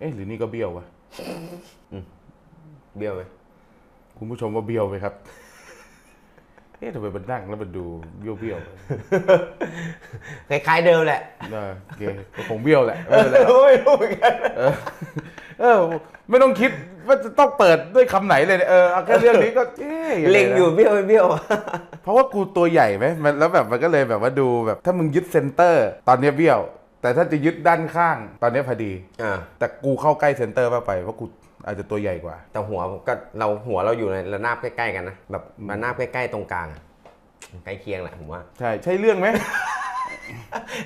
เอ๊ะหรือนี่ก็เบี้ยววะเบี้ยวไหมคุณผู้ชมว่าเบี้ยวไหมครับเอ๊ะทำไมมันนั่งแล้วมันดูเบี้ยวเบี้ยวคล้ายๆเดิมแหละโอเคคงเบี้ยวแหละไม่ต้องคิดว่าจะต้องเปิดด้วยคำไหนเลยเนี่ยแค่เรื่องนี้ก็เล็งอยู่เบี้ยวเบี้ยวเพราะว่ากูตัวใหญ่ไหมมันแล้วแบบมันก็เลยแบบว่าดูแบบถ้ามึงยึดเซ็นเตอร์ตอนนี้เบี้ยวแต่ถ้าจะยึดด้านข้างตอนนี้พอดีแต่กูเข้าใกล้เซ็นเตอร์มากไปเพราะกูอาจจะตัวใหญ่กว่าแต่หัวก็เราหัวเราอยู่ในระนาบใกล้ๆกันนะแบบระนาบใกล้ๆตรงกลางใกล้เคียงแหละผมว่าใช่ใช่เรื่องไหม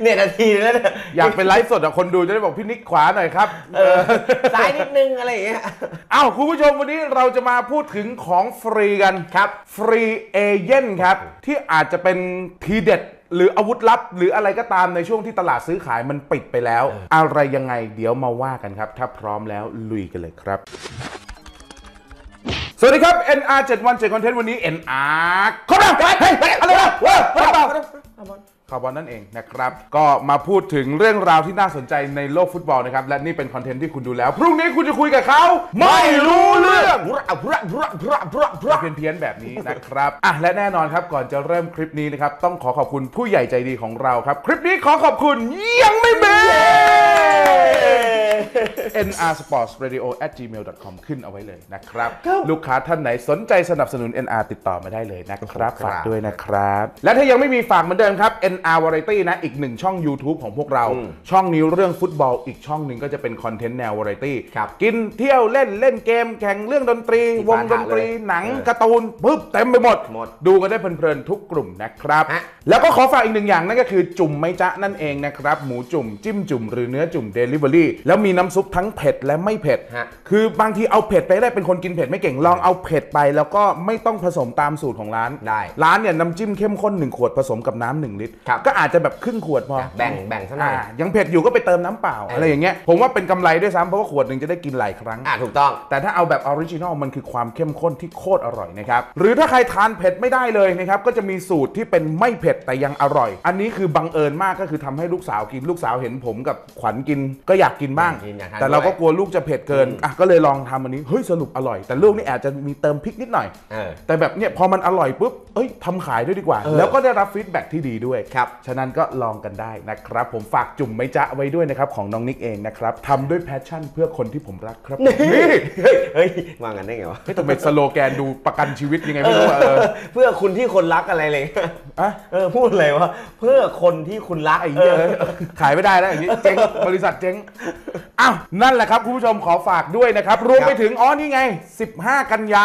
เนี่ยนาทีแล้วอยากเป็นไลฟ์สดอ่ะคนดูจะได้บอกพี่นิกขวาหน่อยครับซ้ายนิดนึงอะไรอย่างเงี้ยอ้าวคุณผู้ชมวันนี้เราจะมาพูดถึงของฟรีกันครับฟรีเอเจนต์ครับที่อาจจะเป็นทีเด็ดหรืออาวุธลับหรืออะไรก็ตามในช่วงที่ตลาดซื้อขายมันปิดไปแล้วอะไรยังไงเดี๋ยวมาว่ากันครับถ้าพร้อมแล้วลุยกันเลยครับสวัสดีครับ NR 717 Content วันนี้ NR ขอบคุณครับเฮ้ยอะไรนะว้าวข่าวบอลนั่นเองนะครับก็มาพูดถึงเรื่องราวที่น่าสนใจในโลกฟุตบอลนะครับและนี่เป็นคอนเทนต์ที่คุณดูแล้วพรุ่งนี้คุณจะคุยกับเขาไม่รู้เรื่องเพี้ยนแบบนี้นะครับอ่ะและแน่นอนครับก่อนจะเริ่มคลิปนี้นะครับต้องขอขอบคุณผู้ใหญ่ใจดีของเราครับคลิปนี้ขอขอบคุณยังไม่เบรNRsportsRadio@gmail.com ขึ้นเอาไว้เลยนะครับลูกค้าท่านไหนสนใจสนับสนุน NR ติดต่อมาได้เลยนะครับฝากด้วยนะครับและถ้ายังไม่มีฝากเหมือนเดิมครับ NR Variety นะอีกหนึ่งช่อง YouTube ของพวกเราช่องนี้เรื่องฟุตบอลอีกช่องหนึ่งก็จะเป็นคอนเทนต์แนว Variety กินเที่ยวเล่นเล่นเกมแข่งเรื่องดนตรีวงดนตรีหนังการ์ตูนปึ๊บเต็มไปหมดดูกันได้เพลินๆทุกกลุ่มนะครับแล้วก็ขอฝากอีกหนึ่งอย่างนั่นก็คือจุ่มไม่จ๊ะนั่นเองนะครับหมูจุ่มจิ้มจุ่มหรือเนื้อจุ่ม Delivery แล้วมีน้ำซุปทั้งเผ็ดและไม่เผ็ดคือบางทีเอาเผ็ดไปได้เป็นคนกินเผ็ดไม่เก่งลองเอาเผ็ดไปแล้วก็ไม่ต้องผสมตามสูตรของร้านได้ร้านเนี่ยน้ำจิ้มเข้มข้น1ขวดผสมกับน้ำ1 ลิตรก็อาจจะแบบครึ่งขวดพอแบ่งซะหน่อยยังเผ็ดอยู่ก็ไปเติมน้ำเปล่าอะไรอย่างเงี้ยผมว่าเป็นกำไรด้วยซ้ำเพราะว่าขวดหนึ่งจะได้กินหลายครั้งถูกต้องแต่ถ้าเอาแบบออริจินอลมันคือความเข้มข้นที่โคตรอร่อยนะครับหรือถ้าใครทานเผ็ดไม่ได้เลยนะครับก็จะมีสูตรที่เป็นไม่เผ็ดแต่ยังอร่อยอันนี้คือบังเอิญมากก็คือทำให้ลูกสาวกินลูกสาวเห็นผมกับขวัญกินก็อยากกินบ้างแต่เราก็กลัวลูกจะเผ็ดเกินอ่ะก็เลยลองทำอันนี้เฮ้ยสรุปอร่อยแต่ลูกนี่อาจจะมีเติมพริกนิดหน่อยแต่แบบเนี่ยพอมันอร่อยปุ๊บเอ้ยทำขายด้วยดีกว่าแล้วก็ได้รับฟีดแบ็กที่ดีด้วยครับฉะนั้นก็ลองกันได้นะครับผมฝากจุ่มไม่จ๊ะไว้ด้วยนะครับของน้องนิกเองนะครับทำด้วยแพชชั่นเพื่อคนที่ผมรักครับนี่เฮ้ยมากันได้ไงวะไม่ต้องเป็นสโลแกนดูประกันชีวิตยังไงไม่รู้เพื่อคุณที่คนรักอะไรเลยอะพูดอะไรวะเพื่อคนที่คุณรักไอ้เยอะขายไม่ได้แล้วอย่างนี้เจ๊งบริษัทเจ๊งอ้าวนั่นแหละครับคุณผู้ชมขอฝากด้วยนะครับรวมไปถึงอ๋อนี่ไง15 กันยา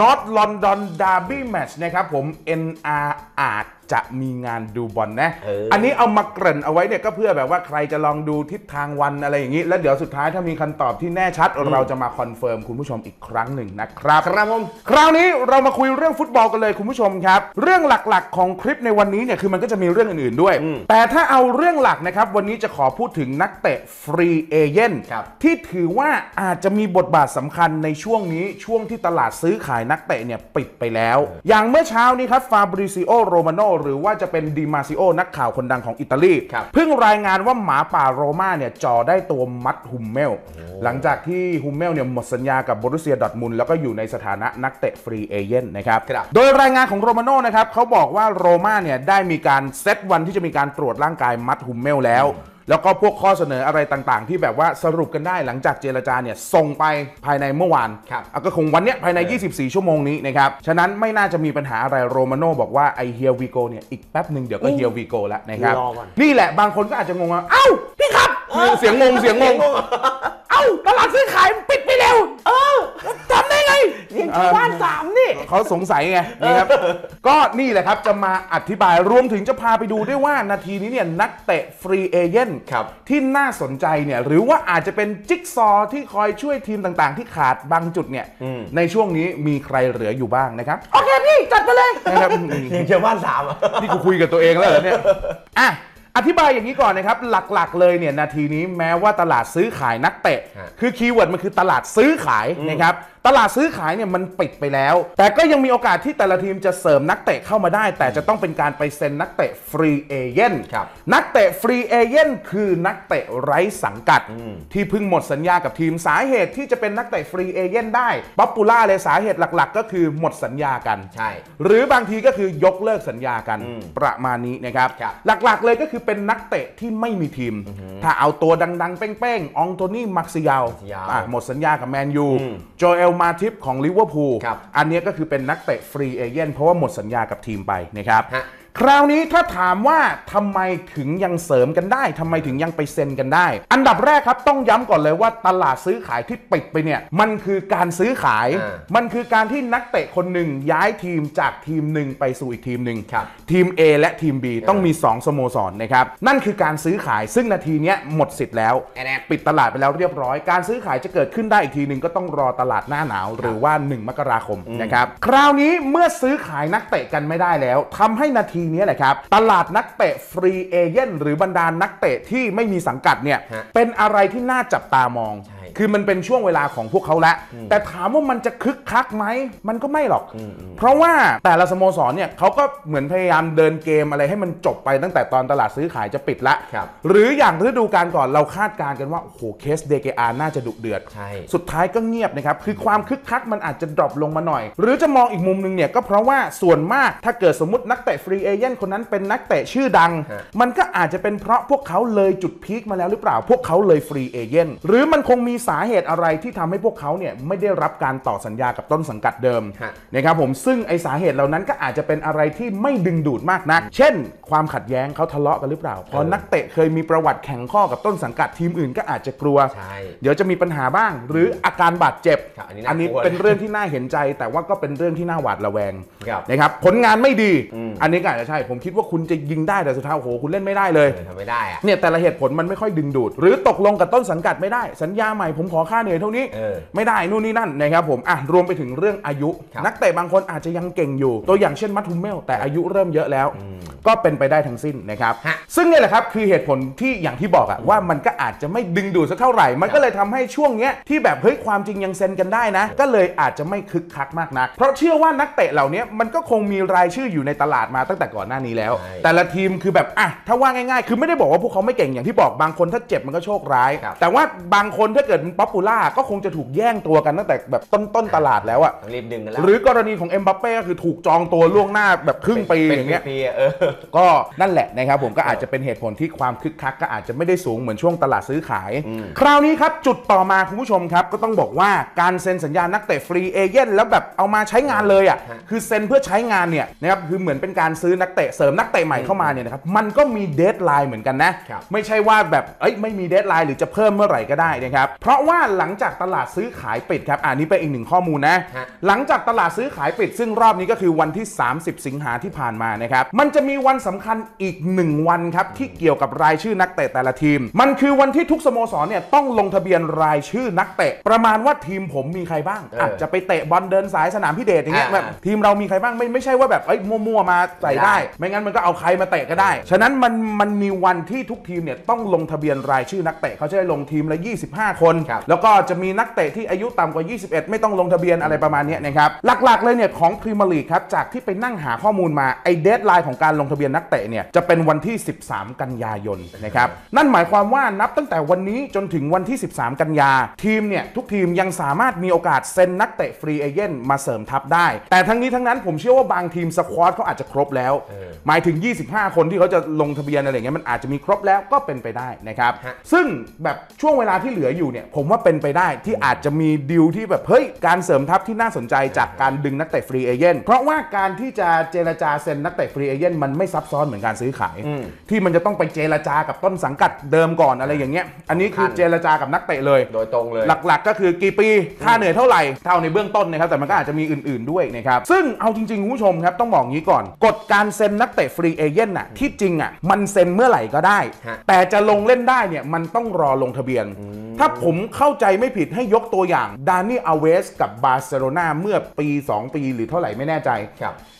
North London Derby Match นะครับผม NR อาจจะมีงานดูบอลนะ อันนี้เอามาเกริ่นเอาไว้เนี่ยก็เพื่อแบบว่าใครจะลองดูทิศทางวันอะไรอย่างนี้แล้วเดี๋ยวสุดท้ายถ้ามีคำตอบที่แน่ชัดเราจะมาคอนเฟิร์มคุณผู้ชมอีกครั้งหนึ่งนะครับครับผมคราวนี้เรามาคุยเรื่องฟุตบอลกันเลยคุณผู้ชมครับเรื่องหลักๆของคลิปในวันนี้เนี่ยคือมันก็จะมีเรื่องอื่นๆด้วยแต่ถ้าเอาเรื่องหลักนะครับวันนี้จะขอพูดถึงนักเตะฟรีเอเจนต์ที่ถือว่าอาจจะมีบทบาทสำคัญในช่วงนี้ช่วงที่ตลาดซื้อขายนักเตะเนี่ยปิดไปแล้วอย่างเมื่อเช้านี้ครับฟาบริซิโอโรมาโนหรือว่าจะเป็นดิมาซิโอนักข่าวคนดังของอิตาลีเพิ่งรายงานว่าหมาป่าโรม่าเนี่ยจ่อได้ตัวมัดหุมเมลหลังจากที่หุมเมลเนี่ยหมดสัญญากับบรูเซียดอทมุนแล้วก็อยู่ในสถานะนักเตะฟรีเอเจนต์นะครับโดยรายงานของโรมาโน่นะครับเขาบอกว่าโรม่าเนี่ยได้มีการเซตวันที่จะมีการตรวจร่างกายมัดหุมเมลแล้วก็พวกข้อเสนออะไรต่างๆที่แบบว่าสรุปกันได้หลังจากเจรจาเนี่ยส่งไปภายในเมื่อวานก็คงวันเนี้ยภายใน24ชั่วโมงนี้นะครับฉะนั้นไม่น่าจะมีปัญหาอะไรโรมาโน่บอกว่าไอเฮียวีโกเนี่ยอีกแป๊บหนึ่งเดี๋ยวก็เฮียวีโกแล้วนะครับนี่แหละบางคนก็อาจจะงงว่าเอ้าพี่ครับเสียงงงเอ้าตลาดซื้อขายปิดไปแล้วทำได้ไงยังบ้านสามนี่เขาสงสัยไงนะครับก็นี่แหละครับจะมาอธิบายรวมถึงจะพาไปดูด้วยว่านาทีนี้เนี่ยนักเตะฟรีเอเจนต์ที่น่าสนใจเนี่ยหรือว่าอาจจะเป็นจิ๊กซอที่คอยช่วยทีมต่างๆที่ขาดบางจุดเนี่ยในช่วงนี้มีใครเหลืออยู่บ้างนะครับโอเคพี่จัดไปเลยนะครับยังบ้านสามนี่กูคุยกับตัวเองแล้วเหรอเนี่ยอ่ะ อธิบายอย่างนี้ก่อนนะครับหลักๆเลยเนี่ยนาทีนี้แม้ว่าตลาดซื้อขายนักเตะคือคีย์เวิร์ดมันคือตลาดซื้อขายนะครับตลาดซื้อขายเนี่ยมันปิดไปแล้วแต่ก็ยังมีโอกาสที่แต่ละทีมจะเสริมนักเตะเข้ามาได้แต่จะต้องเป็นการไปเซ็นนักเตะฟรีเอเย่นนักเตะฟรีเอเย่นคือนักเตะไร้สังกัดที่เพิ่งหมดสัญญากับทีมสาเหตุที่จะเป็นนักเตะฟรีเอเย่นได้ป๊อปปูล่าเลยสาเหตุหลักๆก็คือหมดสัญญากันใช่หรือบางทีก็คือยกเลิกสัญญากันประมาณนี้นะครับหลักๆเลยก็คือเป็นนักเตะที่ไม่มีทีมถ้าเอาตัวดังๆเป้งๆองโตนี่มักซิยาวหมดสัญญากับแมนยูโจเอลมาทิปของลิเวอร์พูลอันนี้ก็คือเป็นนักเตะฟรีเอเย่นเพราะว่าหมดสัญญากับทีมไปนะครับคราวนี้ถ้าถามว่าทำไมถึงยังเสริมกันได้ทำไมถึงยังไปเซ็นกันได้อันดับแรกครับต้องย้ำก่อนเลยว่าตลาดซื้อขายที่ปิดไปเนี่ยมันคือการซื้อขายมันคือการที่นักเตะคนหนึ่งย้ายทีมจากทีมหนึ่งไปสู่อีกทีมหนึ่งทีม A และทีม B ต้องมี2สโมสรนะครับนั่นคือการซื้อขายซึ่งนาทีนี้หมดสิทธิ์แล้วปิดตลาดไปแล้วเรียบร้อยการซื้อขายจะเกิดขึ้นได้อีกทีหนึ่งก็ต้องรอตลาดหน้าหนาวหรือว่า1มกราคมนะครับคราวนี้เมื่อซื้อขายนักเตะกันไม่ได้แล้วทำให้นาทีนี้แหละครับตลาดนักเตะฟรีเอเย่นหรือบรรดานักเตะที่ไม่มีสังกัดเนี่ยเป็นอะไรที่น่าจับตามองคือมันเป็นช่วงเวลาของพวกเขาแล้วแต่ถามว่ามันจะคึกคักไหมมันก็ไม่หรอกเพราะว่าแต่ละสโมสรเนี่ยเขาก็เหมือนพยายามเดินเกมอะไรให้มันจบไปตั้งแต่ตอนตลาดซื้อขายจะปิดละหรืออย่างฤดูกาลก่อนเราคาดการณ์กันว่าโอ้โหเคสเดเกอาน่าจะดุเดือดสุดท้ายก็เงียบนะครับคือความคึกคักมันอาจจะดรอปลงมาหน่อยหรือจะมองอีกมุมนึงเนี่ยก็เพราะว่าส่วนมากถ้าเกิดสมมตินักเตะฟรีเอเย่นคนนั้นเป็นนักเตะชื่อดังมันก็อาจจะเป็นเพราะพวกเขาเลยจุดพีคมาแล้วหรือเปล่าพวกเขาเลยฟรีเอเย่นหรือมันคงมีสาเหตุอะไรที่ทำให้พวกเขาเนี่ยไม่ได้รับการต่อสัญญากับต้นสังกัดเดิมนะครับผมซึ่งไอสาเหตุเหล่านั้นก็อาจจะเป็นอะไรที่ไม่ดึงดูดมากนักเช่นความขัดแย้งเขาทะเลาะกันหรือเปล่าพอนักเตะเคยมีประวัติแข่งข้อกับต้นสังกัดทีมอื่นก็อาจจะกลัวเดี๋ยวจะมีปัญหาบ้างหรืออาการบาดเจ็บอันนี้เป็นเรื่องที่น่าเห็นใจแต่ว่าก็เป็นเรื่องที่น่าหวาดระแวงนะครับผลงานไม่ดีอันนี้ก็อาจจะใช่ผมคิดว่าคุณจะยิงได้แต่สุดท้ายโอ้โหคุณเล่นไม่ได้เลยทำไม่ได้เนี่ยแต่ละเหตุผลมันไม่ค่อยดึงดูดหรือตกลงกับต้นสังกัดไม่ได้สัญญาใหม่ผมขอค่าเหนื่อยเท่านี้ไม่ได้นู่นนี่นั่นนะครับผมอ่ะรวมไปถึงเรื่องอายุนักเตะบางคนอาจจะยังเก่งอยู่ตัวอย่างเช่นมัตทุมเมลแต่อายุเริ่มเยอะแล้วก็เป็นไปได้ทั้งสิ้นนะครับซึ่งนี่แหละครับคือเหตุผลที่อย่างที่บอกอะว่ามันก็อาจจะไม่ดึงดูดสักเท่าไหร่มันก็เลยทำให้ช่วงเนี้ยที่แบบเฮ้ยความจริงยังเซ็นกันได้นะก็เลยอาจจะไม่คึกคักมากนักเพราะเชื่อว่านักเตะเหล่านี้มันก็คงมีรายชื่ออยู่ในตลาดมาตั้งแต่ก่อนหน้านี้แล้วแต่ละทีมคือแบบอ่ะถ้าว่าง่ายๆคือไม่ได้บอกว่าพวกเขาไม่เก่งอย่างที่บอกบางคนถ้าเจ็บมันก็โชคร้ายแต่ว่าบางคนถ้าเกิดป๊อปปูล่าก็คงจะถูกแย่งตัวกันตั้งแต่แบบต้นตลาดแล้วอะรีบดึงกันแล้วหรือกรณีของเอ็มบัปเป้ก็คือถูกจองตัวล่วงหน้าแบบครึ่งปีอย่างเงี้ยก็นั่นแหละนะครับผมก็อาจจะเป็นเหตุผลที่ความคึกคักก็อาจจะไม่ได้สูงเหมือนช่วงตลาดซื้อขายคราวนี้ครับจุดต่อมาคุณผู้ชมครับก็ต้องบอกว่าการเซ็นสัญญานักเตะฟรีเอเย่นแล้วแบบเอามาใช้งานเลยอ่ะคือเซ็นเพื่อใช้งานเนี่ยนะครับคือเหมือนเป็นการซื้อนักเตะเสริมนักเตะใหม่เข้ามาเนี่ยนะครับมันก็มีเดดไลน์เหมือนกันนะไม่ใช่ว่าแบบเอ้ยไม่มีเดดไลน์หรือจะเพิ่มเมื่อไหร่ก็ได้นะครับเพราะว่าหลังจากตลาดซื้อขายปิดครับอันนี้เป็นอีกหนึ่งข้อมูลนะหลังจากตลาดซื้อขายปิดซึ่งรอบนี้ก็คือวันที่30สิงหาที่ผ่านมานะครับมันจะมีวันสำคัญอีก1วันครับที่เกี่ยวกับรายชื่อนักเตะแต่ละทีมมันคือวันที่ทุกสโมสรเนี่ยต้องลงทะเบียนรายชื่อนักเตะประมาณว่าทีมผมมีใครบ้างอาจจะไปเตะบอลเดินสายสนามพิเดชอย่างเงี้ยแบบทีมเรามีใครบ้างไม่ใช่ว่าแบบมั่วๆมาใส่ได้ไม่งั้นมันก็เอาใครมาเตะก็ได้ฉะนั้นมันมีวันที่ทุกทีมเนี่ยต้องลงทะเบียนรายชื่อนักเตะเขาจะได้ลงทีมละ25คนแล้วก็จะมีนักเตะที่อายุต่ำกว่า21ไม่ต้องลงทะเบียนอะไรประมาณนี้นะครับหลักๆเลยเนี่ยของพรีเมียร์ลีกครับจากที่ไปนั่งหาข้อมูลมาไอเดดไลน์ของการลงทะเบียนนักเตะเนี่ยจะเป็นวันที่13กันยายนนะครับนั่นหมายความว่านับตั้งแต่วันนี้จนถึงวันที่13กันยาทีมเนี่ยทุกทีมยังสามารถมีโอกาสเซ็นนักเตะฟรีเอเย่นมาเสริมทัพได้แต่ทั้งนี้ทั้งนั้นผมเชื่อว่าบางทีมสควอตเขาอาจจะครบแล้วหมายถึง25คนที่เขาจะลงทะเบียนอะไรเงี้ยมันอาจจะมีครบแล้วก็เป็นไปได้นะครับซึ่งแบบช่วงเวลาที่เหลืออยู่เนี่ยผมว่าเป็นไปได้ที่อาจจะมีดีลที่แบบเฮ้ยการเสริมทัพที่น่าสนใจจากการดึงนักเตะฟรีเอเย่นเพราะว่าการที่จะเจรจาเซ็นนักเตะฟรีเอเย่นมันไม่ซับซ้อนเหมือนการซื้อขายที่มันจะต้องไปเจรจากับต้นสังกัดเดิมก่อนอะไรอย่างเงี้ยอันนี้คือเจรจากับนักเตะเลยโดยตรงเลยหลักๆก็คือกี่ปีค่าเหนื่อยเท่าไหร่เท่าในเบื้องต้นนะครับแต่มันก็อาจจะมีอื่นๆด้วยนะครับซึ่งเอาจริงๆคุณผู้ชมครับต้องบอกงี้ก่อนกฎการเซ็นนักเตะฟรีเอเย่นน่ะที่จริงอ่ะมันเซ็นเมื่อไหร่ก็ได้แต่จะลงเล่นได้เนี่ยมันต้องรอลงทะเบียนถ้าผม ผมเข้าใจไม่ผิดให้ยกตัวอย่างดานี่อาเวสกับบาร์เซโลนาเมื่อปี2ปีหรือเท่าไหร่ไม่แน่ใจ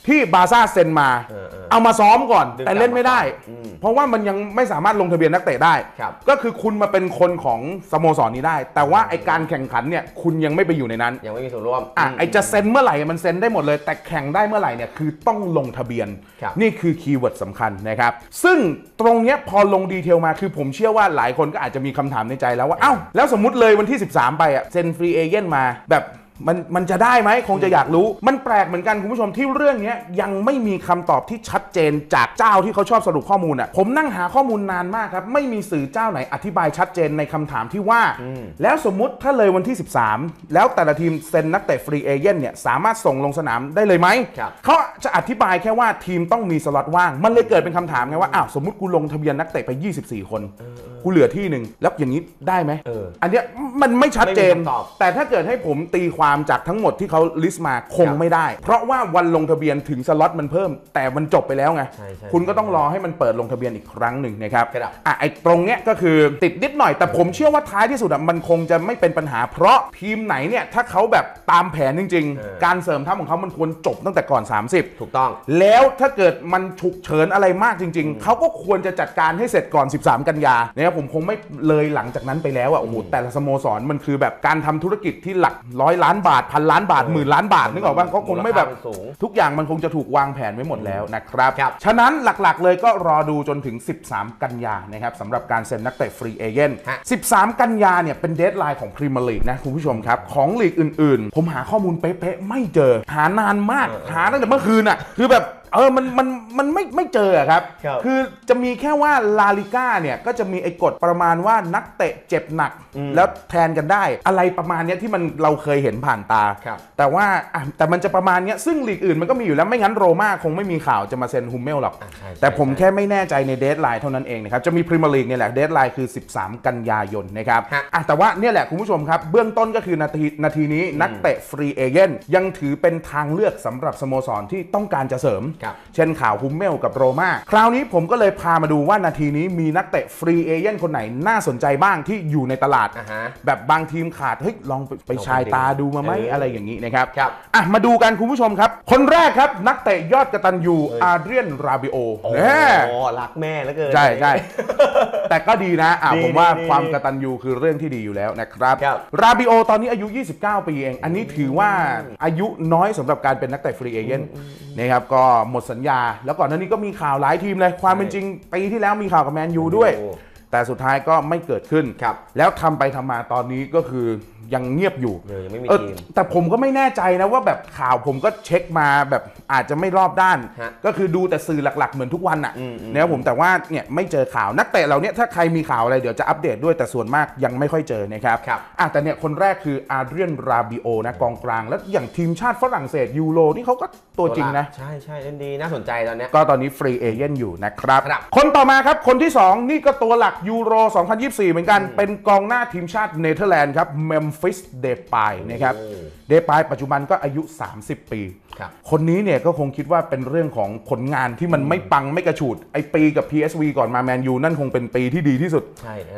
ที่บาร์ซ่าเซ็นมาเอามาซ้อมก่อนแต่เล่นไม่ได้เพราะว่ามันยังไม่สามารถลงทะเบียนนักเตะได้ก็คือคุณมาเป็นคนของสโมสรนี้ได้แต่ว่าไอการแข่งขันเนี่ยคุณยังไม่ไปอยู่ในนั้นยังไม่มีส่วนร่วมไอจะเซ็นเมื่อไหร่มันเซ็นได้หมดเลยแต่แข่งได้เมื่อไหร่เนี่ยคือต้องลงทะเบียนนี่คือคีย์เวิร์ดสำคัญนะครับซึ่งตรงเนี้ยพอลงดีเทลมาคือผมเชื่อว่าหลายคนก็อาจจะมีคำถามในใจแล้วว่าเอ้าแล้วสมมติเลยวันที่13ไปอะเซ็นฟรีเอเจนต์มาแบบมันจะได้ไหมคงจะอยากรู้มันแปลกเหมือนกันคุณผู้ชมที่เรื่องนี้ยังไม่มีคำตอบที่ชัดเจนจากเจ้าที่เขาชอบสรุปข้อมูลอ่ะผมนั่งหาข้อมูลนานมากครับไม่มีสื่อเจ้าไหนอธิบายชัดเจนในคำถามที่ว่าแล้วสมมุติถ้าเลยวันที่13แล้วแต่ละทีมเซ็นนักเตะฟรีเอเจนต์เนี่ยสามารถส่งลงสนามได้เลยไหมเขาจะอธิบายแค่ว่าทีมต้องมีสล็อตว่างมันเลยเกิดเป็นคำถามไงว่าอ้าวสมมติกูลงทะเบียนนักเตะไป24คนกูเหลือที่หนึ่งแล้วอย่างนี้ได้ไหมอันนี้มันไม่ชัดเจนแต่ถ้าเกิดให้ผมตีความจากทั้งหมดที่เขาลิสต์มาคงไม่ได้เพราะว่าวันลงทะเบียนถึงสล็อตมันเพิ่มแต่มันจบไปแล้วไงคุณก็ต้องรอให้มันเปิดลงทะเบียนอีกครั้งหนึ่งนะครับไอ้ตรงเนี้ยก็คือติดนิดหน่อยแต่ผมเชื่อว่าท้ายที่สุดมันคงจะไม่เป็นปัญหาเพราะทีมไหนเนี่ยถ้าเขาแบบตามแผนจริงๆการเสริมทัพของเขามันควรจบตั้งแต่ก่อน30ถูกต้องแล้วถ้าเกิดมันฉุกเฉินอะไรมากจริงๆเขาก็ควรจะจัดการให้เสร็จก่อน13กันยาเนี่ยผมคงไม่เลยหลังจากนั้นไปแล้วอ่ะโอ้โหแต่ละสโมสรมันคือแบบการทำธุรกิจที่หลักร้อยล้านบาทพันล้านบาทหมื่นล้านบาทนึกออกป่ะเขาคงไม่แบบทุกอย่างมันคงจะถูกวางแผนไว้หมดแล้วนะครับฉะนั้นหลักๆเลยก็รอดูจนถึง13กันยานะครับสำหรับการเซ็นนักเตะฟรีเอเจนต์13กันยาเนี่ยเป็นเดดไลน์ของพรีเมียร์ลีกนะคุณผู้ชมครับของลีกอื่นๆผมหาข้อมูลเป๊ะๆไม่เจอหานานมากหาตั้งแต่เมื่อคืนอ่ะคือแบบมันไม่เจอครับคือจะมีแค่ว่าลาลิก้าเนี่ยก็จะมีไอ้กฎประมาณว่านักเตะเจ็บหนักแล้วแทนกันได้อะไรประมาณนี้ที่มันเราเคยเห็นผ่านตาแต่ว่าแต่มันจะประมาณนี้ซึ่งลีกอื่นมันก็มีอยู่แล้วไม่งั้นโรม่าคงไม่มีข่าวจะมาเซ็นฮุมเมลหรอกแต่ผมแค่ไม่แน่ใจในเดดไลน์เท่านั้นเองนะครับจะมีพรีเมียร์ลีกเนี่ยแหละเดดไลน์คือ13กันยายนนะครับแต่ว่าเนี่ยแหละคุณผู้ชมครับเบื้องต้นก็คือนาทีนี้นักเตะฟรีเอเจนต์ยังถือเป็นทางเลือกสำหรับสโมสรที่ต้องการจะเสริมเช่นข่าวฮุมเมลกับโรม่าคราวนี้ผมก็เลยพามาดูว่านาทีนี้มีนักเตะฟรีเอเจนต์คนไหนน่าสนใจบ้างที่อยู่ในตลาดแบบบางทีมขาดเฮ้ยลองไปชายตาดูมาไหมอะไรอย่างนี้นะครับมาดูกันคุณผู้ชมครับคนแรกครับนักเตะยอดกตัญญูอาเดรียนราบิโอรักแม่แล้วเกินใช่ใช่แต่ก็ดีนะผมว่าความกตัญญูคือเรื่องที่ดีอยู่แล้วนะครับราบิโอตอนนี้อายุ29ปีเองอันนี้ถือว่าอายุน้อยสำหรับการเป็นนักเตะฟรีเอเจนต์นะครับก็หมดสัญญาแล้วก่อนหน้านี้ก็มีข่าวหลายทีมเลยความเป็นจริงปีที่แล้วมีข่าวกับแมนยูด้วยแต่สุดท้ายก็ไม่เกิดขึ้นแล้วทำไปทำมาตอนนี้ก็คือยังเงียบอยู่แต่ผมก็ไม่แน่ใจนะว่าแบบข่าวผมก็เช็คมาแบบอาจจะไม่รอบด้านก็คือดูแต่สื่อหลักๆเหมือนทุกวันอ่ะเนี่ยผมแต่ว่าเนี่ยไม่เจอข่าวนักเตะเราเนี่ยถ้าใครมีข่าวอะไรเดี๋ยวจะอัปเดตด้วยแต่ส่วนมากยังไม่ค่อยเจอนะครับแต่เนี่ยคนแรกคืออาเดรียนราบิโอนะกองกลางแล้วอย่างทีมชาติฝรั่งเศสยูโรนี่เขาก็ตัวจริงนะใช่ใช่ดีน่าสนใจตอนนี้ก็ตอนนี้ฟรีเอเจนต์อยู่นะครับคนต่อมาครับคนที่2นี่ก็ตัวหลักยูโร2024เหมือนกันเป็นกองหน้าทีมชาติเนเธอร์แลนด์ครับเมมฟิสเดปายนะครับเดปายปัจจุบันก็อายุ30ปีคนนี้เนี่ยก็คงคิดว่าเป็นเรื่องของผลงานที่มันไม่ปังไม่กระฉูดไอปีกับ PSV ก่อนมาแมนยูนั่นคงเป็นปีที่ดีที่สุด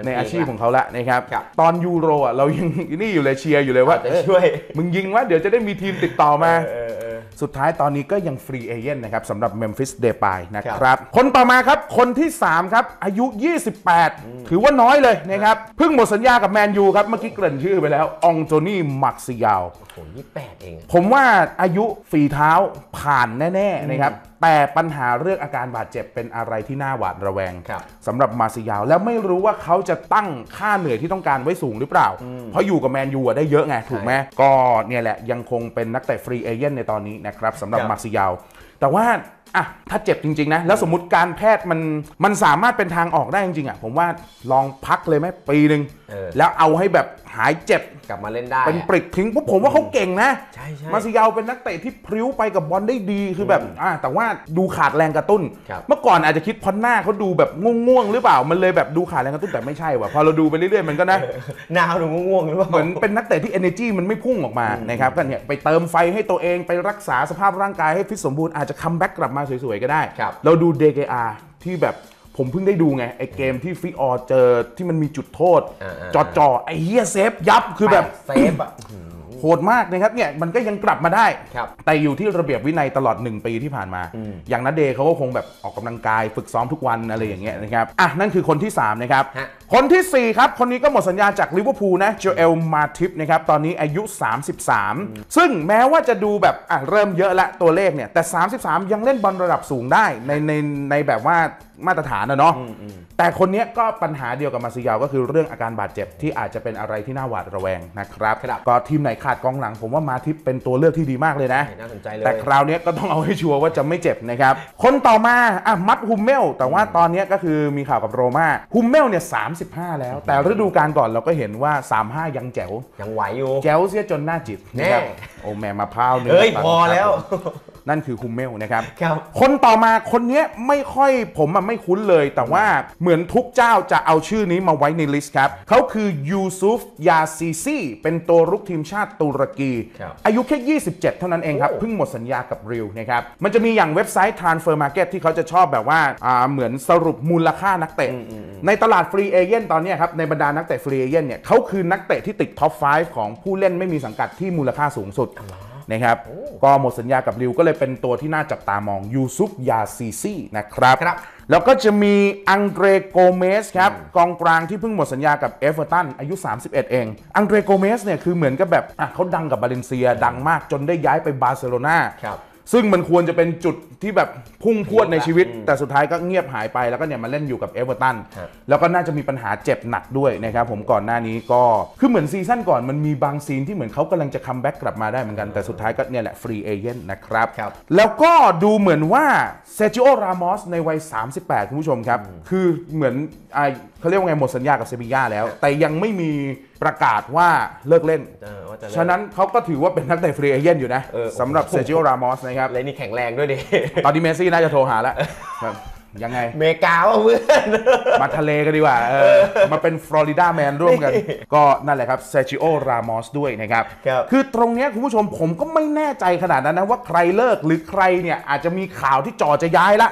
ในอาชีพของเขาละนะครับตอนยูโรอ่ะเรายังนี่อยู่เลยเชียร์อยู่เลยว่าช่วยมึงยิงว่าเดี๋ยวจะได้มีทีมติดต่อมาสุดท้ายตอนนี้ก็ยังฟรีเอเจนต์นะครับสำหรับเมมฟิสเดปายนะครับคนต่อมาครับคนที่3ครับอายุ28ถือว่าน้อยเลยนะครับเพิ่งหมดสัญญากับแมนยูครับเมื่อกี้เกริ่นชื่อไปแล้วอองโจนี่มักซิยาว28เองผมว่าอายุฝีเท้าผ่านแน่ๆนะครับแต่ปัญหาเรื่องอาการบาดเจ็บเป็นอะไรที่น่าหวาดระแวงสำหรับมาซิยาวแล้วไม่รู้ว่าเขาจะตั้งค่าเหนื่อยที่ต้องการไว้สูงหรือเปล่าเพราะอยู่กับแมนยูได้เยอะไงถูกไหมก็เนี่ยแหละยังคงเป็นนักเตะฟรีเอเจนต์ในตอนนี้นะครับสำหรับมาซิยาวแต่ว่าถ้าเจ็บจริงๆนะแล้วสมมติการแพทย์มันสามารถเป็นทางออกได้จริงๆผมว่าลองพักเลยไหมปีหนึ่งแล้วเอาให้แบบหายเจ็บกลับมาเล่นได้เป็นปริกทิ้งพวกผมว่าเขาเก่งนะมาซิยาวเป็นนักเตะที่พริ้วไปกับบอลได้ดีคือแบบแต่ว่าดูขาดแรงกระตุ้นเมื่อก่อนอาจจะคิดพอหน้าเขาดูแบบง่วงหรือเปล่ามันเลยแบบดูขาดแรงกระตุ้นแต่ไม่ใช่ว่ะพอเราดูไปเรื่อยๆมันก็นะหน้าเขาดูง่วงหรือเปล่าเหมือนเป็นนักเตะที่ energy มันไม่พุ่งออกมานะครับก็เนี่ยไปเติมไฟให้ตัวเองไปรักษาสภาพร่างกายให้ฟิตสมบูรณ์อาจจะคัมแบ็กกลับมาสวยๆก็ได้เราดูเดเกอาที่แบบ ผมเพิ่งได้ดูไงไอเกมที่ฟิออเจอที่มันมีจุดโทษจ่อไอเฮียเซฟยับคือแบบเซฟอะโหดมากนะครับเนี่ยมันก็ยังกลับมาได้แต่อยู่ที่ระเบียบวินัยตลอด1ปีที่ผ่านมาอย่างณเดชน์เขาก็คงแบบออกกำลังกายฝึกซ้อมทุกวันอะไรอย่างเงี้ยนะครับอ่ะนั่นคือคนที่3นะครับคนที่4ครับคนนี้ก็หมดสัญญาจากลิเวอร์พูลนะโจเอลมาทิปนะครับตอนนี้อายุ33ซึ่งแม้ว่าจะดูแบบอ่ะเริ่มเยอะละตัวเลขเนี่ยแต่33ยังเล่นบอลระดับสูงได้ในแบบว่ามาตรฐานนะเนาะแต่คนนี้ก็ปัญหาเดียวกับมาซิยาวก็คือเรื่องอาการบาดเจ็บที่อาจจะเป็นอะไรที่น่าหวาดระแวงนะครับก็ทีมไหนขาดกองหลังผมว่ามาทิปเป็นตัวเลือกที่ดีมากเลยนะน่าสนใจเลยแต่คราวนี้ก็ต้องเอาให้ชัวร์ว่าจะไม่เจ็บนะครับคนต่อมาอ่ะมัดหุมเมลแต่ว่าตอนนี้ก็คือมีข่าวกับโรม่าหุมเมลเนี่ย35แล้วแต่ฤดูกาลก่อนเราก็เห็นว่า35ยังแจ๋วยังไหวอยู่แจ๋วเสียจนหน้าจิตนะครับโอ้แม่มาพาวเนี่ยเฮ้ยพอแล้วนั่นคือคุมเมลนะครับคนต่อมาคนนี้ไม่ค่อยผมมันไม่คุ้นเลยแต่ว่าเหมือนทุกเจ้าจะเอาชื่อนี้มาไว้ในลิสต์ครับเขาคือยูซุฟยาซีซีเป็นตัวรุกทีมชาติตุรกีอายุแค่27เท่านั้นเองครับเพิ่งหมดสัญญากับริวนะครับมันจะมีอย่างเว็บไซต์ Transfer Market ที่เขาจะชอบแบบว่าเหมือนสรุปมูลค่านักเตะในตลาดฟรีเอเย่นตอนนี้ครับในบรรดานักเตะฟรีเอเย่นเนี่ยเขาคือนักเตะที่ติดท็อป 5 ของผู้เล่นไม่มีสังกัดที่มูลค่าสูงสุดนะครับก็หมดสัญญากับริวก็เลยเป็นตัวที่น่าจับตามองยูซุฟยาซีซีนะครับแล้วก็จะมีอังเดรโกเมสครับกองกลางที่เพิ่งหมดสัญญากับเอเวอร์ตันอายุ31เองอังเดรโกเมสเนี่ยคือเหมือนกับแบบเขาดังกับบาเลนเซียดังมากจนได้ย้ายไปบาร์เซโลนาซึ่งมันควรจะเป็นจุดที่แบบพุ่งพวดในชีวิตแต่สุดท้ายก็เงียบหายไปแล้วก็เนี่ยมาเล่นอยู่กับเอเวอร์ตันแล้วก็น่าจะมีปัญหาเจ็บหนักด้วยนะครับผมก่อนหน้านี้ก็คือเหมือนซีซั่นก่อนมันมีบางซีนที่เหมือนเขากำลังจะคัมแบ็กกลับมาได้เหมือนกันแต่สุดท้ายก็เนี่ยแหละฟรีเอเจนต์นะครับแล้วก็ดูเหมือนว่าเซจิโอ รามอสในวัย38คุณผู้ชมครับคือเหมือนเขาเรียกว่าไงหมดสัญญากับเซบีย่าแล้วแต่ยังไม่มีประกาศว่าเลิกเล่นฉะนั้นเขาก็ถือว่าเป็นนักเตะฟรีเอเจนต์อยู่นะสำหรับเซจิโอ รามอสนะครับและนี่แข็งแรงด้วยดิตอนนี้เมสซี่น่าจะโทรหาแล้วยังไงเมกาเพื่อนมาทะเลกันดีกว่ามาเป็นฟลอริดาแมนร่วมกันก็นั่นแหละครับเซจิโอ รามอสด้วยนะครับคือตรงนี้คุณผู้ชมผมก็ไม่แน่ใจขนาดนั้นนะว่าใครเลิกหรือใครเนี่ยอาจจะมีข่าวที่จ่อจะย้ายละ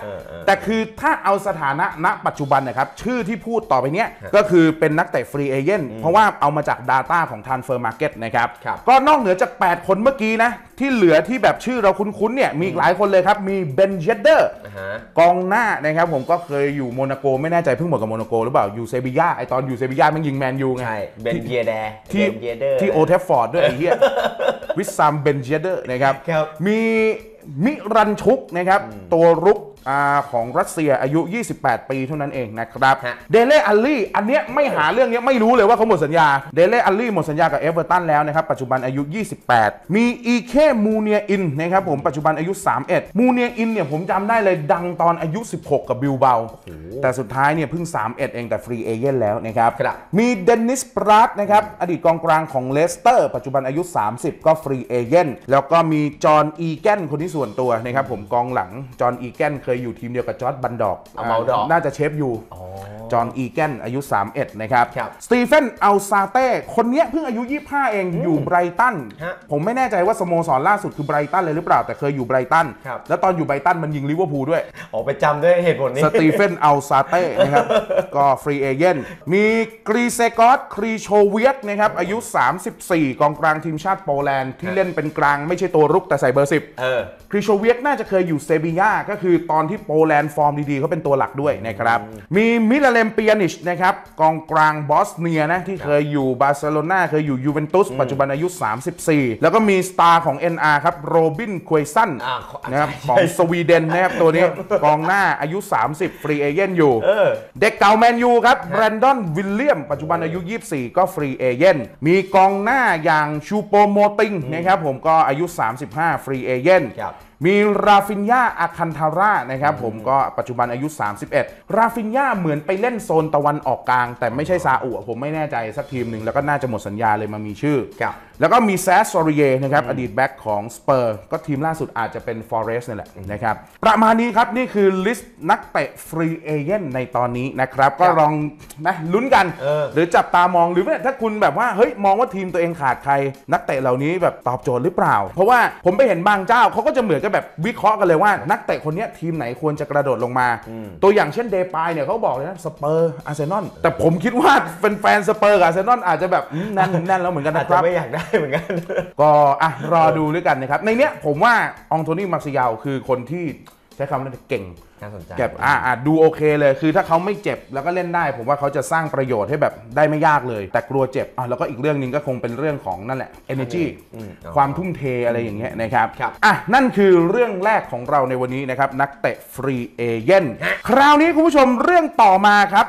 แต่คือถ้าเอาสถานะณปัจจุบันนะครับชื่อที่พูดต่อไปเนี้ยก็คือเป็นนักเตะฟรีเอเจนต์เพราะว่าเอามาจาก Data ของ Transfer Market นะครับก็นอกเหนือจาก8คนเมื่อกี้นะที่เหลือที่แบบชื่อเราคุ้นๆเนี่ยมีอีกหลายคนเลยครับมีเบนเจเดอร์กองหน้านะครับผมก็เคยอยู่โมนาโกไม่แน่ใจเพิ่งหมดกับโมนาโกหรือเปล่าอยู่เซบีย่าไอตอนอยู่เซบีย่ามันยิงแมนยูไงเบนเจเดอร์ที่โอเทฟฟอร์ดด้วยไอเฮียวิสซัมเบนเจเดอร์นะครับมีมิรันชุกนะครับตัวรุกของรัสเซียอายุ28ปีเท่านั้นเองนะครับเดเล่อัลลี่อันเนี้ยไม่หาเรื่องเนี้ยไม่รู้เลยว่าเขาหมดสัญญาเดเล่อัลลี่หมดสัญญากับเอเวอร์ตันแล้วนะครับปัจจุบันอายุ28มีอีเคมูเนียอินนะครับผมปัจจุบันอายุ31มูเนียอินเนี่ยผมจำได้เลยดังตอนอายุ16กับบิลเบาแต่สุดท้ายเนี่ยเพิ่ง31เองแต่ฟรีเอเจนต์แล้วนะครับมีเดนิสปรัตนะครับอดีตกองกลางของเลสเตอร์ปัจจุบันอายุ30ก็ฟรีเอเจนต์แล้วก็มีจอห์นอีแกนคนที่ส่วนตัวนะครับผมกองหลังจอห์นอีแกนเคยอยู่ทีมเดียวกับจอร์จบันดอกน่าจะเชฟอยู่จอห์นอีแกนอายุ31นะครับสตีเฟนอัลซาเต้คนนี้เพิ่งอายุ25เองอยู่ไบรตันผมไม่แน่ใจว่าสโมสรล่าสุดคือไบรตันเลยหรือเปล่าแต่เคยอยู่ไบรตันแล้วตอนอยู่ไบรตันมันยิงลิเวอร์พูลด้วยอ๋อไปจำด้วยเหตุผลนี้สตีเฟนอัลซาเต้นะครับก็ฟรีเอเจนต์มีกรีเซกอสครีโชเวียกนะครับอายุ34กองกลางทีมชาติโปแลนด์ที่เล่นเป็นกลางไม่ใช่ตัวรุกแต่ใส่เบอร์10ครีโชเวียกน่าจะเคยอยู่เซบีย่าก็คือตอนที่โปแลนด์ฟอร์มดีๆเขาเป็นตัวหลักด้วยนะครับมีมิลาเลมเปียนิชนะครับกองกลางบอสเนียนะที่เคยอยู่บาร์เซโลนาเคยอยู่ยูเวนตุสปัจจุบันอายุ34แล้วก็มีสตาร์ของ NR ครับโรบินควยซันนะครับของสวีเดนนะครับตัวนี้กองหน้าอายุ30ฟรีเอเจนต์อยู่เด็กเก่าแมนยูครับแบรนดอนวิลเลียมปัจจุบันอายุ24ก็ฟรีเอเจนต์มีกองหน้าอย่างชูโปโมติงนะครับผมก็อายุ35ฟรีเอเจนต์มีราฟินยาอาคันทาร่านะครับผมก็ปัจจุบันอายุ31ราฟินยาเหมือนไปเล่นโซนตะวันออกกลางแต่ไม่ใช่ซาอุผมไม่แน่ใจสักทีมหนึ่งแล้วก็น่าจะหมดสัญญาเลยมามีชื่อแล้วก็มีแซสซอริเยนะครับอดีตแบ็คของสเปอร์ก็ทีมล่าสุดอาจจะเป็นฟอเรสต์นี่แหละนะครับประมาณนี้ครับนี่คือลิสต์นักเตะฟรีเอเจนต์ในตอนนี้นะครับก็ลองนะลุ้นกันหรือจับตามองหรือถ้าคุณแบบว่าเฮ้ยมองว่าทีมตัวเองขาดใครนักเตะเหล่านี้แบบตอบโจทย์หรือเปล่าเพราะว่าผมไปเห็นบางเจ้าเขาก็จะเหมือน ก็แบบวิเคราะห์กันเลยว่านักเตะคนนี้ทีมไหนควรจะกระโดดลงมาตัวอย่างเช่นเดปายเนี่ยเขาบอกเลยนะสเปอร์อาร์เซนอลแต่ผมคิดว่าแฟนสเปอร์กับอาร์เซนอลอาจจะแบบนั่นแล้วเหมือนกันนะครับไม่อยากได้เหมือนกันก็อ่ะรอดูด้วยกันนะครับในเนี้ยผมว่าอองโทนี่มาร์ซิยัลคือคนที่ใช้คำว่าเก่งแบบดูโอเคเลยคือถ้าเขาไม่เจ็บแล้วก็เล่นได้ผมว่าเขาจะสร้างประโยชน์ให้แบบได้ไม่ยากเลยแต่กลัวเจ็บแล้วก็อีกเรื่องนึงก็คงเป็นเรื่องของนั่นแหละ energy ความทุ่มเทอะไรอย่างเงี้ยนะครับนั่นคือเรื่องแรกของเราในวันนี้นะครับนักเตะฟรีเอเจนต์คราวนี้คุณผู้ชมเรื่องต่อมาครับ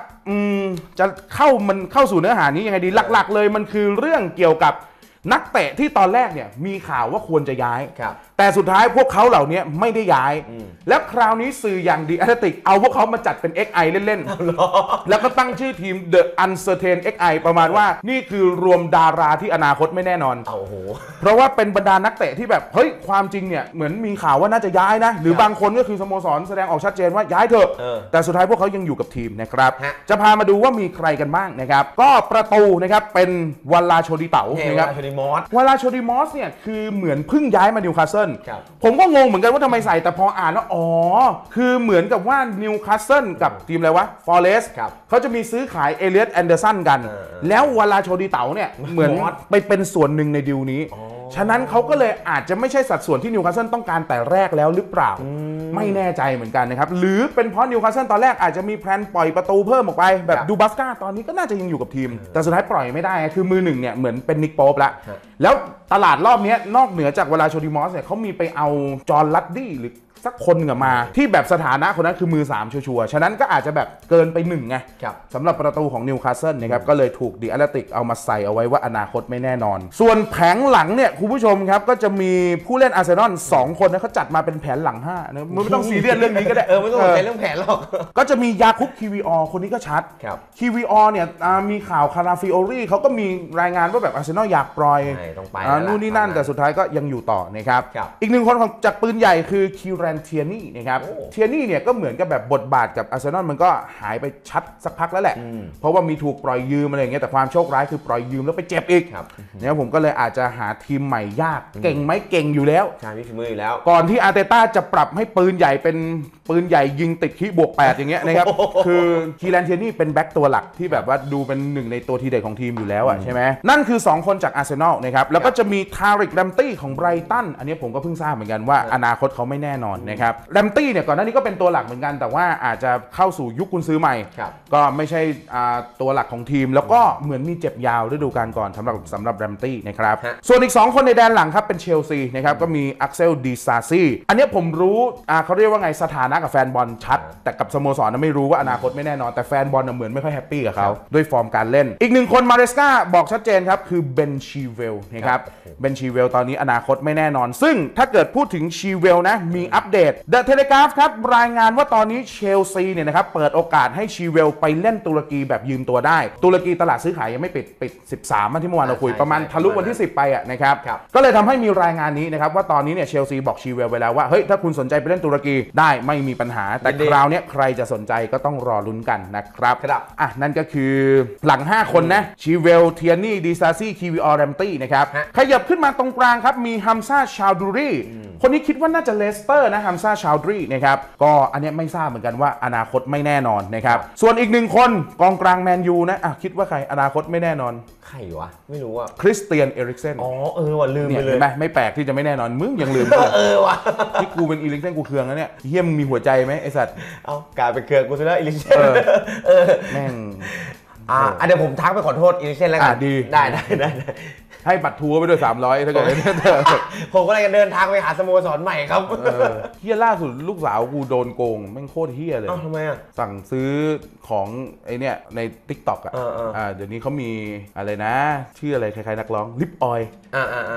จะเข้าสู่เนื้อหานี้ยังไงดีหลักๆเลยมันคือเรื่องเกี่ยวกับนักเตะที่ตอนแรกเนี่ยมีข่าวว่าควรจะย้ายแต่สุดท้ายพวกเขาเหล่านี้ไม่ได้ย้ายแล้วคราวนี้สื่ออย่างดีแอตเลติกเอาพวกเขามาจัดเป็น XI เล่นๆแล้วก็ตั้งชื่อทีม The Uncertain XI ประมาณว่านี่คือรวมดาราที่อนาคตไม่แน่นอนเพราะว่าเป็นบรรดานักเตะที่แบบเฮ้ยความจริงเนี่ยเหมือนมีข่าวว่าน่าจะย้ายนะหรือบางคนก็คือสโมสรแสดงออกชัดเจนว่าย้ายเถอะแต่สุดท้ายพวกเขายังอยู่กับทีมนะครับจะพามาดูว่ามีใครกันบ้างนะครับก็ประตูนะครับเป็นวัลลาโชดิเต๋านะครับวัลลาโชดิมอสเนี่ยคือเหมือนเพิ่งย้ายมานิวคาสเซิลผมก็งงเหมือนกันว่าทำไมใส่แต่พออ่านแล้วอ๋อคือเหมือนกับว่านิวคาสเซิลกับทีมอะไรวะฟอเรสต์เขาจะมีซื้อขายเอเลียสแอนเดอร์สันกันแล้ววัลลาโชดิเต๋าเนี่ยเหมือนไปเป็นส่วนหนึ่งในดีลนี้ฉะนั้นเขาก็เลยอาจจะไม่ใช่สัดส่วนที่นิวคาสเซิลต้องการแต่แรกแล้วหรือเปล่าไม่แน่ใจเหมือนกันนะครับหรือเป็นเพราะนิวคาสเซิลตอนแรกอาจจะมีแพลนปล่อยประตูเพิ่มออกไปแบบดูบัสก้าตอนนี้ก็น่าจะยังอยู่กับทีมแต่สุดท้ายปล่อยไม่ได้คือมือหนึ่งเนี่ยเหมือนเป็นนิกโป๊ปละแล้วตลาดรอบนี้นอกเหนือจากเวลาโชดิมอสเนี่ยเขามีไปเอาจอร์ลัดดี้หรือสักคนกับมาที่แบบสถานะคนนั้นคือมือ3ชัวร์ๆฉะนั้นก็อาจจะแบบเกินไป1ไงสำหรับประตูของนิวคาสเซิลนะครับก็เลยถูกดิแอตเลติกเอามาใส่เอาไว้ว่าอนาคตไม่แน่นอนส่วนแผงหลังเนี่ยคุณผู้ชมครับก็จะมีผู้เล่นอาร์เซนอล2คนนะเขาจัดมาเป็นแผนหลัง5นะไม่ต้องซีเรียสเรื่องนี้ก็ได้ไม่ต้องสนใจเรื่องแผนหรอกก็จะมียาคุปคีวีออคนนี้ก็ชัดคีวีออเนี่ยมีข่าวคาราฟิโอรี่เขาก็มีรายงานว่าแบบอาร์เซนอลอยากปล่อยนู่นนี่นั่นแต่สุดท้ายก็ยังอยู่ต่อนะครับอีก1คนของจากปืนใหญ่คือคิรันเทียนี่นะครับเทียนี่เนี่ยก็เหมือนกับแบบบทบาทกับอาร์เซนอลมันก็หายไปชัดสักพักแล้วแหละเพราะว่ามีถูกปล่อยยืมอะไรอย่างเงี้ยแต่ความโชคร้ายคือปล่อยยืมแล้วไปเจ็บอีกเนี่ยผมก็เลยอาจจะหาทีมใหม่ยากเก่งไหมเก่งอยู่แล้วใช่มีฝีมืออยู่แล้วก่อนที่อาร์เตต้าจะปรับให้ปืนใหญ่เป็นปืนใหญ่ยิงติดขี้บวก8อย่างเงี้ยนะครับคือคีรันเทียนี่เป็นแบ็คตัวหลักที่แบบว่าดูเป็น1ในตัวทีเด็ดของทีมอยู่แล้วอ่ะใช่ไหมนั่นคือ2คนจากอาร์เซนอลนะครับแล้วก็จะมีทาริกแรมตี้ของไบรตันอันนี้ผมก็เพิ่งทราบเหมือนกันว่าอนาคตเขาไม่แน่นอนนะครับแรมตี้เนี่ยก่อนหน้านี้ก็เป็นตัวหลักเหมือนกันแต่ว่าอาจจะเข้าสู่ยุคกุนซือใหม่ก็ไม่ใช่ตัวหลักของทีมแล้วก็เหมือนมีเจ็บยาวฤดูกาลก่อนสำหรับแรมตี้นะครับส่วนอีก2คนในแดนหลังครับเป็นเชลซีนะครับก็มีอักเซลดีซาซีอันนี้ผมรู้เขาเรียกว่าไงสถานะกับแฟนบอลชัดแต่กับสโมสรไม่รู้ว่าอนาคตไม่แน่นอนแต่แฟนบอลเหมือนไม่ค่อยแฮปปี้กับเขาด้วยฟอร์มการเล่นอีก1คนมาเรสกาบอกชัดเจนครับคือเบนชีเวลนะครับเบนชีเวลตอนนี้อนาคตไม่แน่นอนซึ่งถ้าเกิดพูดถึงชีเวลนะมีอัปเดตเดอะเทเลกราฟครับรายงานว่าตอนนี้เชลซีเนี่ยนะครับเปิดโอกาสให้ชีเวลไปเล่นตุรกีแบบยืมตัวได้ตุรกีตลาดซื้อขายยังไม่ปิด13ที่เมื่อวานเราคุยประมาณทะลุวันที่10ไปอ่ะนะครับก็เลยทำให้มีรายงานนี้นะครับว่าตอนนี้เนี่ยเชลซีบอกชีเวลไว้แล้วว่าเฮ้ยถ้าคุณสนใจไปเล่นตุรกีได้ไม่มีปัญหาแต่คราวนี้ใครจะสนใจก็ต้องรอลุ้นกันนะครับอ่ะนั่นก็คือหลัง5คนนะชีเวลเทียนี่ดีซาซี่คีวีออร์แรมตี้นะครับขยับขึ้นมาตรงกลางครับมีฮัมซาชาวดูรี่คนนี้คิดว่าน่าจะเลสเตอร์นะฮัมซาชาวดูรี่นะครับก็อันนี้ไม่ทราบเหมือนกันว่าอนาคตไม่แน่นอนนะครับส่วนอีก1คนกองกลางแมนยูนะอ่ะคิดว่าใครอนาคตไม่แน่นอนใครวะไม่รู้ว่าคริสเตียนเอริกเซนว่ะลืมไปเลยไม่แปลกที่จะไม่แน่นอนมึงยังลืมเลยว่ะที่กูเป็นเอริกเซนกูเคืองนะเนี่ยเฮี้ยมมีหัวใจไหมไอสัตว์เอากลายเป็นเคืองกูซะแล้วเอริกเซนแม่งเดี๋ยวผมทักไปขอโทษเอริกเซนแล้วกันได้ให้บัตรทัวร์ไปด้วย300ถ้าเกิดผมก็เลยเดินทางไปหาสโมสรใหม่ครับเฮี้ยล่าสุดลูกสาวกูโดนโกงแม่งโคตรเฮี้ยเลยทำไมอ่ะสั่งซื้อของไอเนี่ยใน TikTok อ่ะเดี๋ยวนี้เขามีอะไรนะชื่ออะไรคล้ายๆนักร้องลิปออย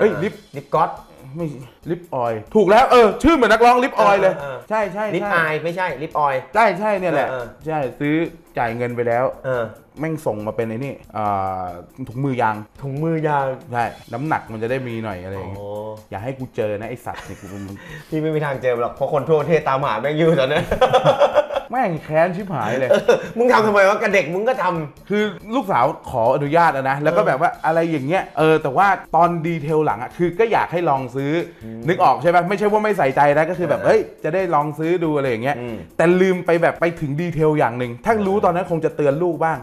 เฮ้ยลิปก๊อตไม่ลิปออยถูกแล้วชื่อเหมือนนักร้องลิปออยเลยใช่ใช่ลิปอายไม่ใช่ลิปออยใช่เนี่ยแหละใช่ซื้อจ่ายเงินไปแล้วแม่งส่งมาเป็นไอ้นี่ถุงมือยางใช่น้ำหนักมันจะได้มีหน่อยอะไรอย่างเงี้ยอย่าให้กูเจอนะไอสัตว์นี่กูพี่ไม่มีทางเจอหรอกเพราะคนทั่วประเทศตามหาแม่งอยู่ตอนนี้ แม่งแค้นชิบหายเลยมึงทำทำไมวะกับเด็กมึงก็ทำคือลูกสาวขออนุญาตนะแล้วก็แบบว่าอะไรอย่างเงี้ยแต่ว่าตอนดีเทลหลังอะคือก็อยากให้ลองซื้อนึกออกใช่ไหมไม่ใช่ว่าไม่ใส่ใจนะก็คือแบบเฮ้ยจะได้ลองซื้อดูอะไรอย่างเงี้ยแต่ลืมไปแบบไปถึงดีเทลอย่างหนึ่งถ้ารู้ตอนนั้นคงจะเตือนลูกบ้า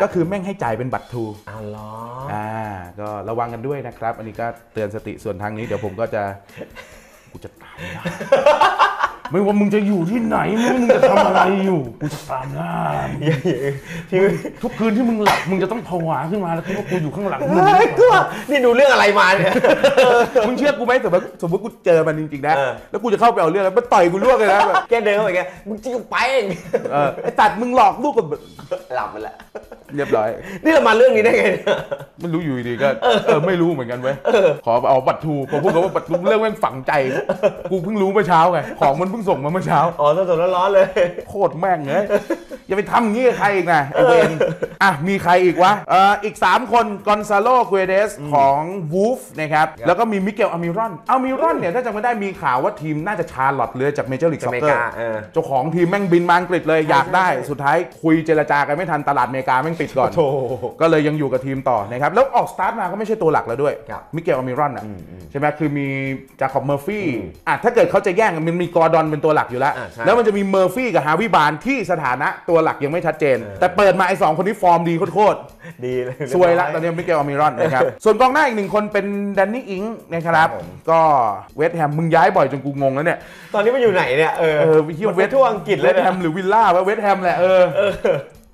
งก็คือแม่งให้จ่ายเป็นบัตรทรูอ้าวล้อก็ระวังกันด้วยนะครับอันนี้ก็เตือนสติส่วนทางนี้เดี๋ยวผมก็จะกูจะตามนะไม่ว่ามึงจะอยู่ที่ไหนมึงจะทำอะไรอยู่กูจะตามหน้าที่ทุกคืนที่มึงหลับมึงจะต้องผวาขึ้นมาแล้วคิดว่ากูอยู่ข้างหลังมึงนี่ดูเรื่องอะไรมาเนี่ยมึงเชื่อกูไหมสมมติกูเจอมันจริงๆนะแล้วกูจะเข้าไปเอาเรื่องแล้วมันต่อยกูล่วงเลยนะแกเดินเข้าไปแกมึงจิ้งไปไอ้ตัดมึงหลอกลูกกูหลับมันแหละเรียบร้อยนี่เรามาเรื่องนี้ได้ไงมันรู้อยู่ดีก็ไม่รู้เหมือนกันเว้ยขอเอาบัตรทูผมพูดกับว่าบัตรทูเรื่องมันฝังใจกูเพิ่งรู้เมื่อเช้าไงของมันเพิ่งส่งมาเมื่อเช้าอ๋อสดๆร้อนๆเลยโคตรแม่งเลยอย่าไปทำอย่างนี้กับใครอีกนะไอเวนอ่ะมีใครอีกวะอีก3คนกอนซาโลเกเดสของวูฟนะครับแล้วก็มีมิเกลอามิรอนเนี่ยถ้าจำไม่ได้มีข่าวว่าทีมน่าจะชาร์ลอตเรือจากเมเจอร์ลีกซ็อกเกอร์เจ้าของทีมแม่งบินมาอังกฤษเลยอยากได้สุดท้ายคุยเจรจากันไม่ทันตลาดอเมริกาแม่งปิดก่อนก็เลยยังอยู่กับทีมต่อนะครับแล้วออกสตาร์ทมาก็ไม่ใช่ตัวหลักแล้วด้วยมิเกลอามิรอนนะใช่ไหมคือมีจาคอบเมอร์ฟี่อ่ะถ้าเกิดเขาจะแย่งมันมีกอร์ดอนเป็นตัวหลักอยู่แล้วแล้วมันจะมีเมอร์ฟี่กับฮาวิบานที่สถานะตัวหลักยังไม่ชัดเจนแต่เปิดมาไอ้2คนนี้ฟอร์มดีโคตรดีเลยสวยละตอนนี้มิเกลอามิรอนนะครับส่วนกองหน้าอีก1คนเป็นแดนนี่อิงนะครับก็เวสต์แฮมมึงย้ายบ่อยจนกูงงแล้วเนี่ยตอนนี้มันอยู่ไหนเนี่ยเวสต์ทั่วอังกฤษเลยเวสต์แฮมหรือวิลล่าเวสต์แฮมแหละ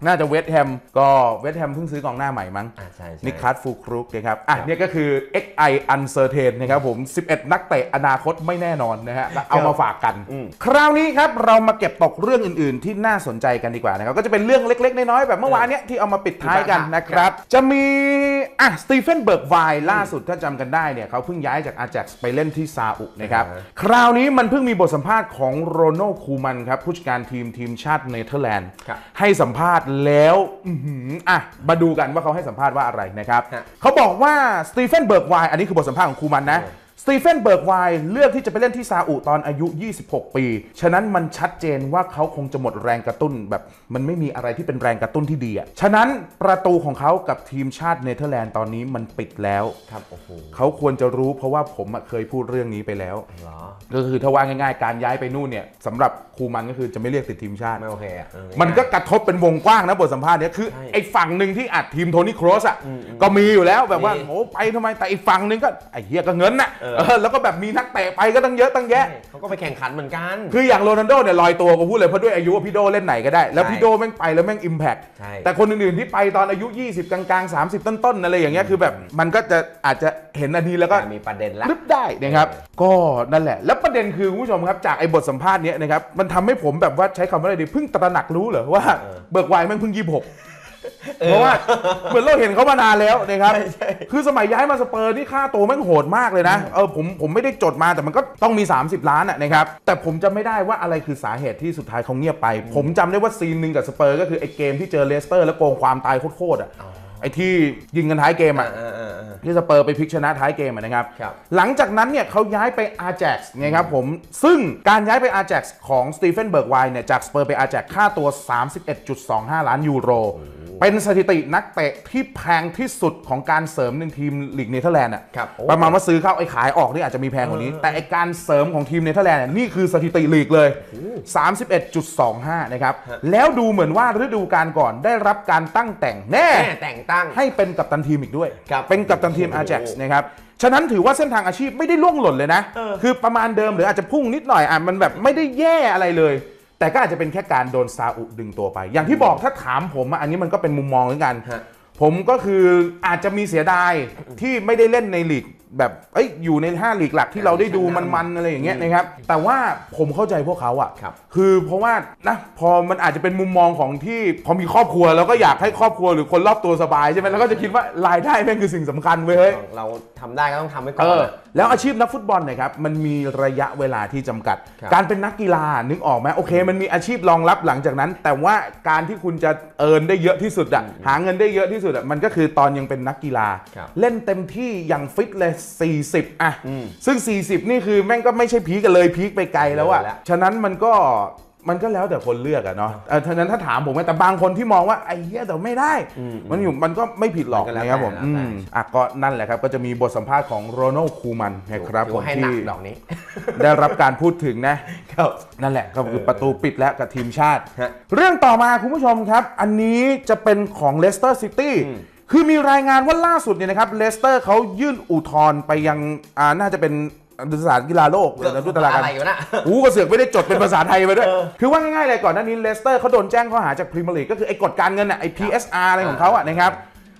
น่าจะเวสต์แฮมก็เวสต์แฮมเพิ่งซื้อกองหน้าใหม่มั้งนิคัสฟูครุกนะครับเนี่ยก็คือ XI Uncertain นะครับผม11นักเตะอนาคตไม่แน่นอนนะฮะเอามาฝากกันคราวนี้ครับเรามาเก็บตกเรื่องอื่นๆที่น่าสนใจกันดีกว่านะครับก็จะเป็นเรื่องเล็กๆน้อยๆแบบเมื่อวานเนี้ยที่เอามาปิดท้ายกันนะครับจะมีสตีเฟนเบิร์กไวน์ล่าสุดถ้าจำกันได้เนี่ยเขาเพิ่งย้ายจากอาแจ็กซ์ไปเล่นที่ซาอุนะครับคราวนี้มันเพิ่งมีบทสัมภาษณ์ของโรนัลด์ คูมันครับผู้จัดการทีมชาติเนเธอร์แลนด์ให้สัมภาษณ์แล้วมาดูกันว่าเขาให้สัมภาษณ์ว่าอะไรนะครับเขาบอกว่าสตีเฟนเบิร์กไวน์อันนี้คือบทสัมภาษณ์ของคูมันนะสตีเฟนเบิร์กไวน์เลือกที่จะไปเล่นที่ซาอุตอนอายุ26ปีฉะนั้นมันชัดเจนว่าเขาคงจะหมดแรงกระตุ้นแบบมันไม่มีอะไรที่เป็นแรงกระตุ้นที่ดีอ่ะฉะนั้นประตูของเขากับทีมชาติเนเธอร์แลนด์ตอนนี้มันปิดแล้วครับโอ้โหเขาควรจะรู้เพราะว่าผมเคยพูดเรื่องนี้ไปแล้วก็คือถ้าว่าง่ายๆการย้ายไปนู่นเนี่ยสำหรับครูมันก็คือจะไม่เรียกติดทีมชาติไม่โอเคมันก็กระทบเป็นวงกว้างนะบทสัมภาษณ์เนี่ยคือไอ้ฝั่งหนึ่งที่อัดทีมโทนี่ครอสอ่ะก็มีอยู่แล้วแบบว่าโอ้ไปทำไมแต่อีกฝั่งหนึ่งก็ไอ้เหี้ยก็เงินน่ะแล้วก็แบบมีนักเตะไปก็ตั้งเยอะตั้งแยะเขาก็ไปแข่งขันเหมือนกันคืออย่างโรนัลโดเนี่ยลอยตัวก็พูดเลยเพราะด้วยอายุพี่โดเล่นไหนก็ได้แล้วพี่โดแม่งไปแล้วแม่งอิมแพคแต่คนอื่นๆที่ไปตอนอายุ20กลางๆ30ต้นๆอะไรอย่างเงี้ยคือแบบมันก็จะอาจจะเห็นอันนี้แล้วก็มีประเด็นละรึได้นะครับก็นั่นแหละแล้วประเด็นคือคุณผู้ชมครับจากไอ้บทสัมภาษณ์เนี้ยนะครับมันทำให้ผมแบบว่าใช้คำว่าอะไรดีเพิ่งตระหนักรู้เหรอว่าเบิร์กไวน์แม่งเพิ่ง26เพราะว่าเหมือนเราเห็นเขามานานแล้วนะครับคือสมัยย้ายมาสเปอร์นี่ค่าตัวแม่งโหดมากเลยนะผมไม่ได้จดมาแต่มันก็ต้องมี30ล้านนะครับแต่ผมจำไม่ได้ว่าอะไรคือสาเหตุที่สุดท้ายเขาเงียบไปผมจำได้ว่าซีนหนึ่งกับสเปอร์ก็คือไอ้เกมที่เจอเลสเตอร์แล้วโกงความตายโคตรอ่ะไอ้ที่ยิงกันท้ายเกมอ่ะที่สเปอร์ไปพลิกชนะท้ายเกมนะครับหลังจากนั้นเนี่ยเขาย้ายไปอาแจ็กซ์นะครับผมซึ่งการย้ายไปอาแจ็กซ์ของสตีเฟนเบิร์กไวน์เนี่ยจากสเปอร์ไปอาแจ็กซ์ค่าตัว 31.25 ล้านยูโรเป็นสถิตินักเตะที่แพงที่สุดของการเสริมในทีมลีกเนเธอร์แลนด์อ่ะประมาณว่าซื้อเข้าไอ้ขายออกนี่อาจจะมีแพงกว่านี้แต่ไอ้การเสริมของทีมเนเธอร์แลนด์นี่คือสถิติลีกเลย 31.25 นะครับแล้วดูเหมือนว่าฤดูกาลก่อนได้รับการตั้งแต่งแน่ให้เป็นกัปตันทีมอีกด้วยเป็นกัปตันทีมอาแจ็กซ์นะครับฉะนั้นถือว่าเส้นทางอาชีพไม่ได้ล่วงหล่นเลยนะคือประมาณเดิมหรืออาจจะพุ่งนิดหน่อยมันแบบไม่ได้แย่อะไรเลยแต่ก็อาจจะเป็นแค่การโดนซาอุดึงตัวไปอย่างที่บอกถ้าถามผมอันนี้มันก็เป็นมุมมองเหมือนกันผมก็คืออาจจะมีเสียดายที่ไม่ได้เล่นในลีกแบบอยู่ใน5ลีกหลักที่เราได้ดูมันๆอะไรอย่างเงี้ยนะครับแต่ว่าผมเข้าใจพวกเขาอ่ะคือเพราะว่านะพอมันอาจจะเป็นมุมมองของที่พอมีครอบครัวแล้วก็อยากให้ครอบครัวหรือคนรอบตัวสบายใช่ไหมแล้วก็จะคิดว่ารายได้แม่งคือสิ่งสำคัญเว้ยเราทำได้ก็ต้องทำไว้ก่อนแล้วอาชีพนักฟุตบอลนะครับมันมีระยะเวลาที่จำกัดการเป็นนักกีฬานึกออกไหมโอเคมันมีอาชีพรองรับหลังจากนั้นแต่ว่าการที่คุณจะได้เยอะที่สุดอ่ะหาเงินได้เยอะที่สุดอ่ะมันก็คือตอนยังเป็นนักกีฬาเล่นเต็มที่อย่างฟิตเลย40ซึ่ง40นี่คือแม่งก็ไม่ใช่พีคกันเลยพีคไปไกลแล้วอะฉะนั้นมันก็ มันก็แล้วแต่คนเลือกอะเนาะฉะนั้นถ้าถามผมแต่บางคนที่มองว่าไอ้เหี้ยแต่ไม่ได้มันอยู่มันก็ไม่ผิดหรอกนะครับผมอ่ะก็นั่นแหละครับก็จะมีบทสัมภาษณ์ของโรนัลด์ คูมันนะครับผมที่ได้รับการพูดถึงนะนั่นแหละก็คือประตูปิดแล้วกับทีมชาติเรื่องต่อมาคุณผู้ชมครับอันนี้จะเป็นของเลสเตอร์ซิตี้คือมีรายงานว่าล่าสุดเนี่ยนะครับเลสเตอร์เขายื่นอุทธรณ์ไปยังน่าจะเป็นสถานกีฬาโลกเรื่องดูตารางกันอู้ก็เสือกไม่ได้จดเป็นภาษาไทยไปด้วยคือว่าง่ายๆเลยก่อนหน้านี้เลสเตอร์เขาโดนแจ้งข้อหาจากพรีเมียร์ลีกก็คือไอ้กฎการเงินไอ้ PSR อะไรของเขาอ่ะนะครับ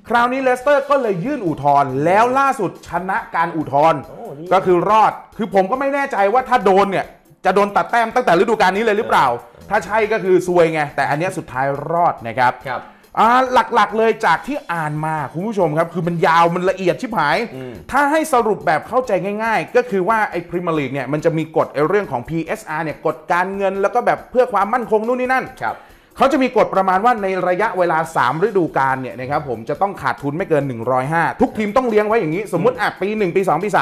คราวนี้เลสเตอร์ก็เลยยื่นอุทธรณ์แล้วล่าสุดชนะการอุทธรณ์ก็คือรอดคือผมก็ไม่แน่ใจว่าถ้าโดนเนี่ยจะโดนตัดแต้มตั้งแต่ฤดูกาลนี้เลยหรือเปล่าถ้าใช่ก็คือซวยไงแต่อันนี้สุดท้ายรอดนะครับหลักๆเลยจากที่อ่านมาคุณผู้ชมครับคือมันยาวมันละเอียดชิบหายถ้าให้สรุปแบบเข้าใจง่ายๆก็คือว่าไอ้พรีเมียร์ลีกเนี่ยมันจะมีกฎเรื่องของ PSR เนี่ยกฎการเงินแล้วก็แบบเพื่อความมั่นคงนู่นนี่นั่นเขาจะมีกฎประมาณว่าในระยะเวลา3ฤดูกาลเนี่ยนะครับผมจะต้องขาดทุนไม่เกิน105ทุกทีมต้องเลี้ยงไว้อย่างนี้สมมุติปี1ปี2ปี3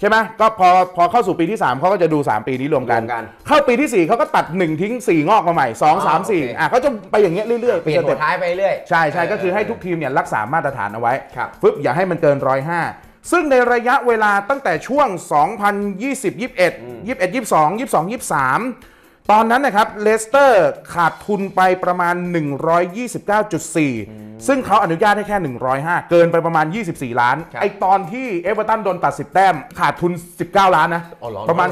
ใช่ไหมก็พอเข้าสู่ปีที่3เขาก็จะดู3ปีนี้รวมกันเข้าปีที่4เขาก็ตัด1ทิ้ง4งอกมาใหม่2 3 4เขาจะไปอย่างเงี้ยเรื่อยๆเปลี่ยนตัวท้ายไปเรื่อยใช่ใช่ก็คือให้ทุกทีมเนี่ยรักษามาตรฐานเอาไว้ปึ๊บอย่าให้มันเกิน105ซึ่งในระยะเวลาตั้งแต่ช่วง2020 21 22 23ตอนนั้นนะครับเลสเตอร์ขาดทุนไปประมาณ 129.4 ซึ่งเขาอนุญาตให้แค่105เกินไปประมาณ24ล้านไอตอนที่เอเวอเรตันโดนตัด10แต้มขาดทุน19ล้านนะประมาณ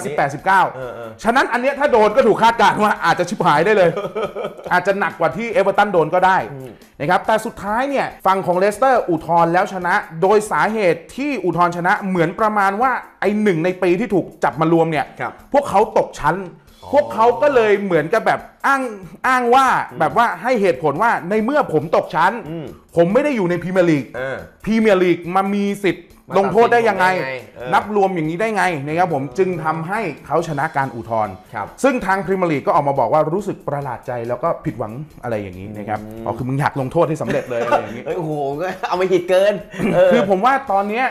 18-19 ฉะนั้นอันเนี้ยถ้าโดนก็ถูกคาดการณ์ว่าอาจจะชิบหายได้เลยอาจจะหนักกว่าที่เอเวอเรตันโดนก็ได้นะครับแต่สุดท้ายเนี่ยฝั่งของเลสเตอร์อุทธรณ์แล้วชนะโดยสาเหตุที่อุทธรณ์ชนะเหมือนประมาณว่าไอหนึ่งในปีที่ถูกจับมารวมเนี่ยพวกเขาตกชั้นพวกเขาก็เลยเหมือนกับแบบอ้างว่าแบบว่าให้เหตุผลว่าในเมื่อผมตกชั้นผมไม่ได้อยู่ในพรีเมียร์ลีกมามีสิทธิ์ลงโทษได้ยังไงนับรวมอย่างนี้ได้ไงนะครับผมจึงทำให้เขาชนะการอุทธรณ์ซึ่งทางพรีเมียร์ลีกก็ออกมาบอกว่ารู้สึกประหลาดใจแล้วก็ผิดหวังอะไรอย่างนี้นะครับอ๋อคือมึงอยากลงโทษให้สำเร็จเลยอะไรอย่างนี้โอ้โหเอาไม่ผิดเกินคือผมว่าตอนนี้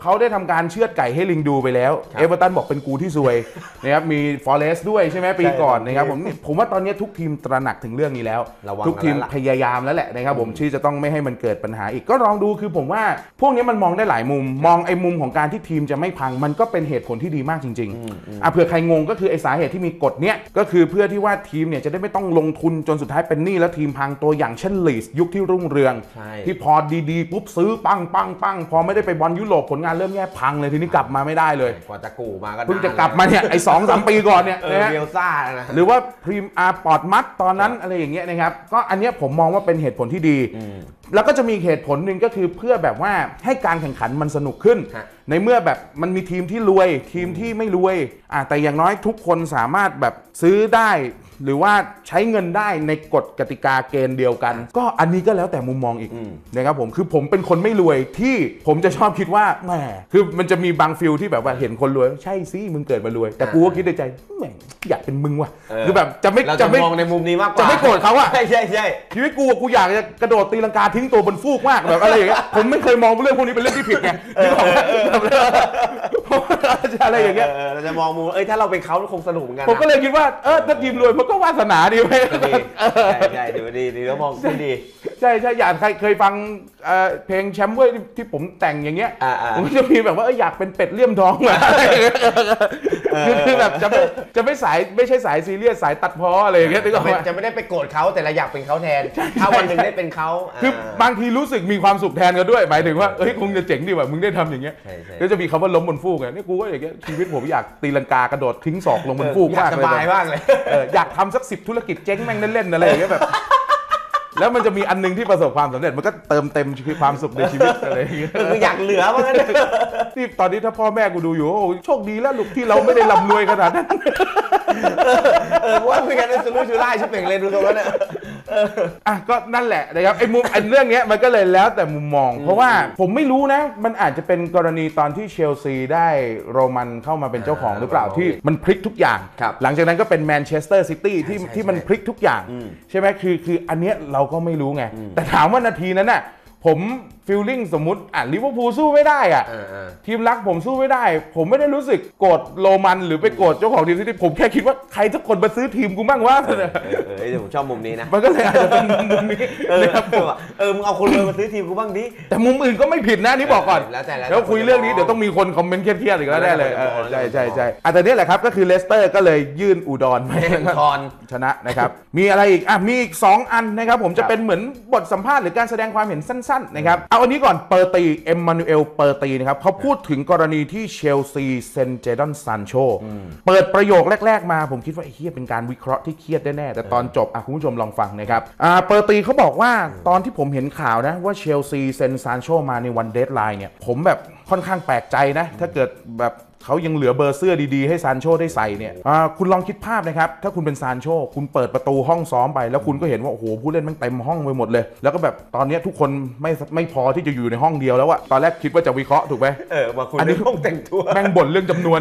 เขาได้ทำการเชือดไก่ให้ลิงดูไปแล้วเอเวอเรตันบอกเป็นกูที่ซวยนะครับมีฟอเรสต์ด้วยใช่ไหมปีก่อนนะครับผมว่าตอนนี้ทุกทีมตระหนักถึงเรื่องนี้แล้วทุกทีมพยายามแล้วแหละนะครับผมที่จะต้องไม่ให้มันเกิดปัญหาอีกก็ลองดูคือผมว่าพวกนี้มันมองได้หลายมุมมองไอ้มุมของการที่ทีมจะไม่พังมันก็เป็นเหตุผลที่ดีมากจริงๆเผื่อใครงงก็คือไอ้สาเหตุที่มีกฎเนี้ยก็คือเพื่อที่ว่าทีมเนี่ยจะได้ไม่ต้องลงทุนจนสุดท้ายเป็นหนี้แล้วทีมพังตัวอย่างเช่นลีดส์ยุคที่รุ่งเรืองที่พอดีๆปุ๊บซื้อปังพอไม่ได้ไปบอลยุโรปผลงานเริ่มแย่พังเลยทีนี้กลับมาไม่ได้เลยกว่าจะกูมาก็เพิ่งจะกลับมาเนี่ยไอ้ 2-3 ปีก่อนเนี่ยเบลซ่าหรือว่าพรีมอาร์ปอดมัดตอนนั้นอะไรอย่างเงี้ยนะครับก็อันเนี้ยผมมองว่าเป็นเหตุผลที่ดีแล้วก็จะมีเหตุผลหนึ่งก็คือเพื่อแบบว่าให้การแข่งขันมันสนุกขึ้นในเมื่อแบบมันมีทีมที่รวยทีมที่ไม่รวยแต่อย่างน้อยทุกคนสามารถแบบซื้อได้หรือว่าใช้เงินได้ในกฎกติกาเกณฑ์เดียวกันก็อันนี้ก็แล้วแต่มุมมองอีกนะครับผมคือผมเป็นคนไม่รวยที่ผมจะชอบคิดว่าแหมคือมันจะมีบางฟิลที่แบบว่าเห็นคนรวยใช่สิมึงเกิดมารวยแต่กูก็คิดในใจแหมอยากเป็นมึงว่ะคือแบบจะไม่มองในมุมนี้มากกว่าจะไม่โกรธเขาอ่ะใช่ชีวิตกูอยากจะกระโดดตีลังกาทิ้งตัวบนฟูกมากแบบอะไรอย่างเงี้ยผมไม่เคยมองเรื่องพวกนี้เป็นเรื่องที่ผิดไงนึกออกไหมอะไรอย่างเงี้ยเราจะมองมุมถ้าเราเป็นเขาคงสนุกเหมือนกันผมก็เลยคิดว่าถ้าทีมรวยมันก็วาสนาดีไหมใช่ดีแล้วมองขึ้นดีใช่อย่างใครเคยฟังเพลงแชมป์เว้ยที่ผมแต่งอย่างเงี้ยผมจะมีแบบว่าอยากเป็นเป็ดเลี่ยมทองมาคือแบบจะไม่สายไม่ใช่สายซีเรียสสายตัดพ้ออะไรอย่างเงี้ยจะไม่ได้ไปโกรธเขาแต่เราอยากเป็นเขาแทนถ้าวันหนึ่งได้เป็นเขาคือบางทีรู้สึกมีความสุขแทนกันด้วยหมายถึงว่าเฮ้ยคงจะเจ๋งดีว่ะมึงได้ทำอย่างเงี้ยแล้วจะมีคำว่าล้มบนฟูกไงนี่กูก็อย่างเงี้ยชีวิตผมอยากตีลังกากระโดดทิ้งศอกลงบนฟูกมากเลยสบายมากเลยอยากทำสัก10ธุรกิจเจ๊งแม่งเล่นๆอะไรอย่างเงี้ยแบบแล้วมันจะมีอันนึงที่ประสบความสำเร็จมันก็เติมเต็มคือความสุขในชีวิตอะไรอย่างเงี้ยคืออยากเหลือว่างั้นที่ตอนนี้ถ้าพ่อแม่กูดูอยู่โอ้โชคดีแล้วลูกที่เราไม่ได้ร่ำรวยขนาดนั้นว่าคุยกันในสนุกชื่อไล่ชื่อเป่งเลยดูตรงนั้นก็นั่นแหละนะครับไอ้มุมอันเรื่องนี้มันก็เลยแล้วแต่มุมมองเพราะว่าผมไม่รู้นะมันอาจจะเป็นกรณีตอนที่เชลซีได้โรมันเข้ามาเป็นเจ้าของหรือเปล่าที่มันพลิกทุกอย่างหลังจากนั้นก็เป็นแมนเชสเตอร์ซิตี้ที่มันพลิกทุกอย่างใช่ไหมคืออันเนี้ยเราก็ไม่รู้ไงแต่ถามว่านาทีนั้นน่ะผม ฟีลลิ่งสมมุติลิเวอร์พูลสู้ไม่ได้อะทีมรักผมสู้ไม่ได้ผมไม่ได้รู้สึกโกรธโรมันหรือไปโกรธเจ้าของทีมที่ผมแค่คิดว่าใครสักคนมาซื้อทีมกูบ้างวะผมชอบมุมนี้นะมันก็เลยอาจจะเป็นมุมนี้นะครับผมมึงเอาคนเลยมาซื้อทีมกูบ้างดิแต่มุมอื่นก็ไม่ผิดนะนี่บอกก่อนแล้วคุยเรื่องนี้เดี๋ยวต้องมีคนคอมเมนต์เครียดๆอีกแล้วได้เลยใช่แต่นี่แหละครับก็คือเลสเตอร์ก็เลยยื่นอุดรไปชนะนะครับมีอะไรอีกมีอีก2อันนะครับผมจะเป็นเหมือนบทสัมภาษณ์หรือการแสดงความเห็นสั้นๆนะครับเอาอันนี้ก่อนเปอร์ตีเอ็มมานูเอลเปอร์ตีนะครับเขาพูดถึงกรณีที่เชลซีเซ็นเจดอนซานโชเปิดประโยคแรกๆมาผมคิดว่าเฮียเป็นการวิเคราะห์ที่เครียดแน่ๆแต่ตอนจบคุณผู้ชมลองฟังนะครับเปอร์ตีเขาบอกว่าตอนที่ผมเห็นข่าวนะว่าเชลซีเซ็นซานโชมาในวันเดดไลน์เนี่ยผมแบบค่อนข้างแปลกใจนะถ้าเกิดแบบเขายังเหลือเบอร์เสื้อดีๆให้ซานโชได้ใส่เนี่ยคุณลองคิดภาพนะครับถ้าคุณเป็นซานโชคุณเปิดประตูห้องซ้อมไปแล้วคุณก็เห็นว่าโอ้โหผู้เล่นมันเต็มห้องไปหมดเลยแล้วก็แบบตอนนี้ทุกคนไม่พอที่จะอยู่ในห้องเดียวแล้วอะตอนแรกคิดว่าจะวิเคราะห์ถูกไหมมาคุยเรื่องห้องแต่งตัวแม่งบ่นเรื่องจำนวน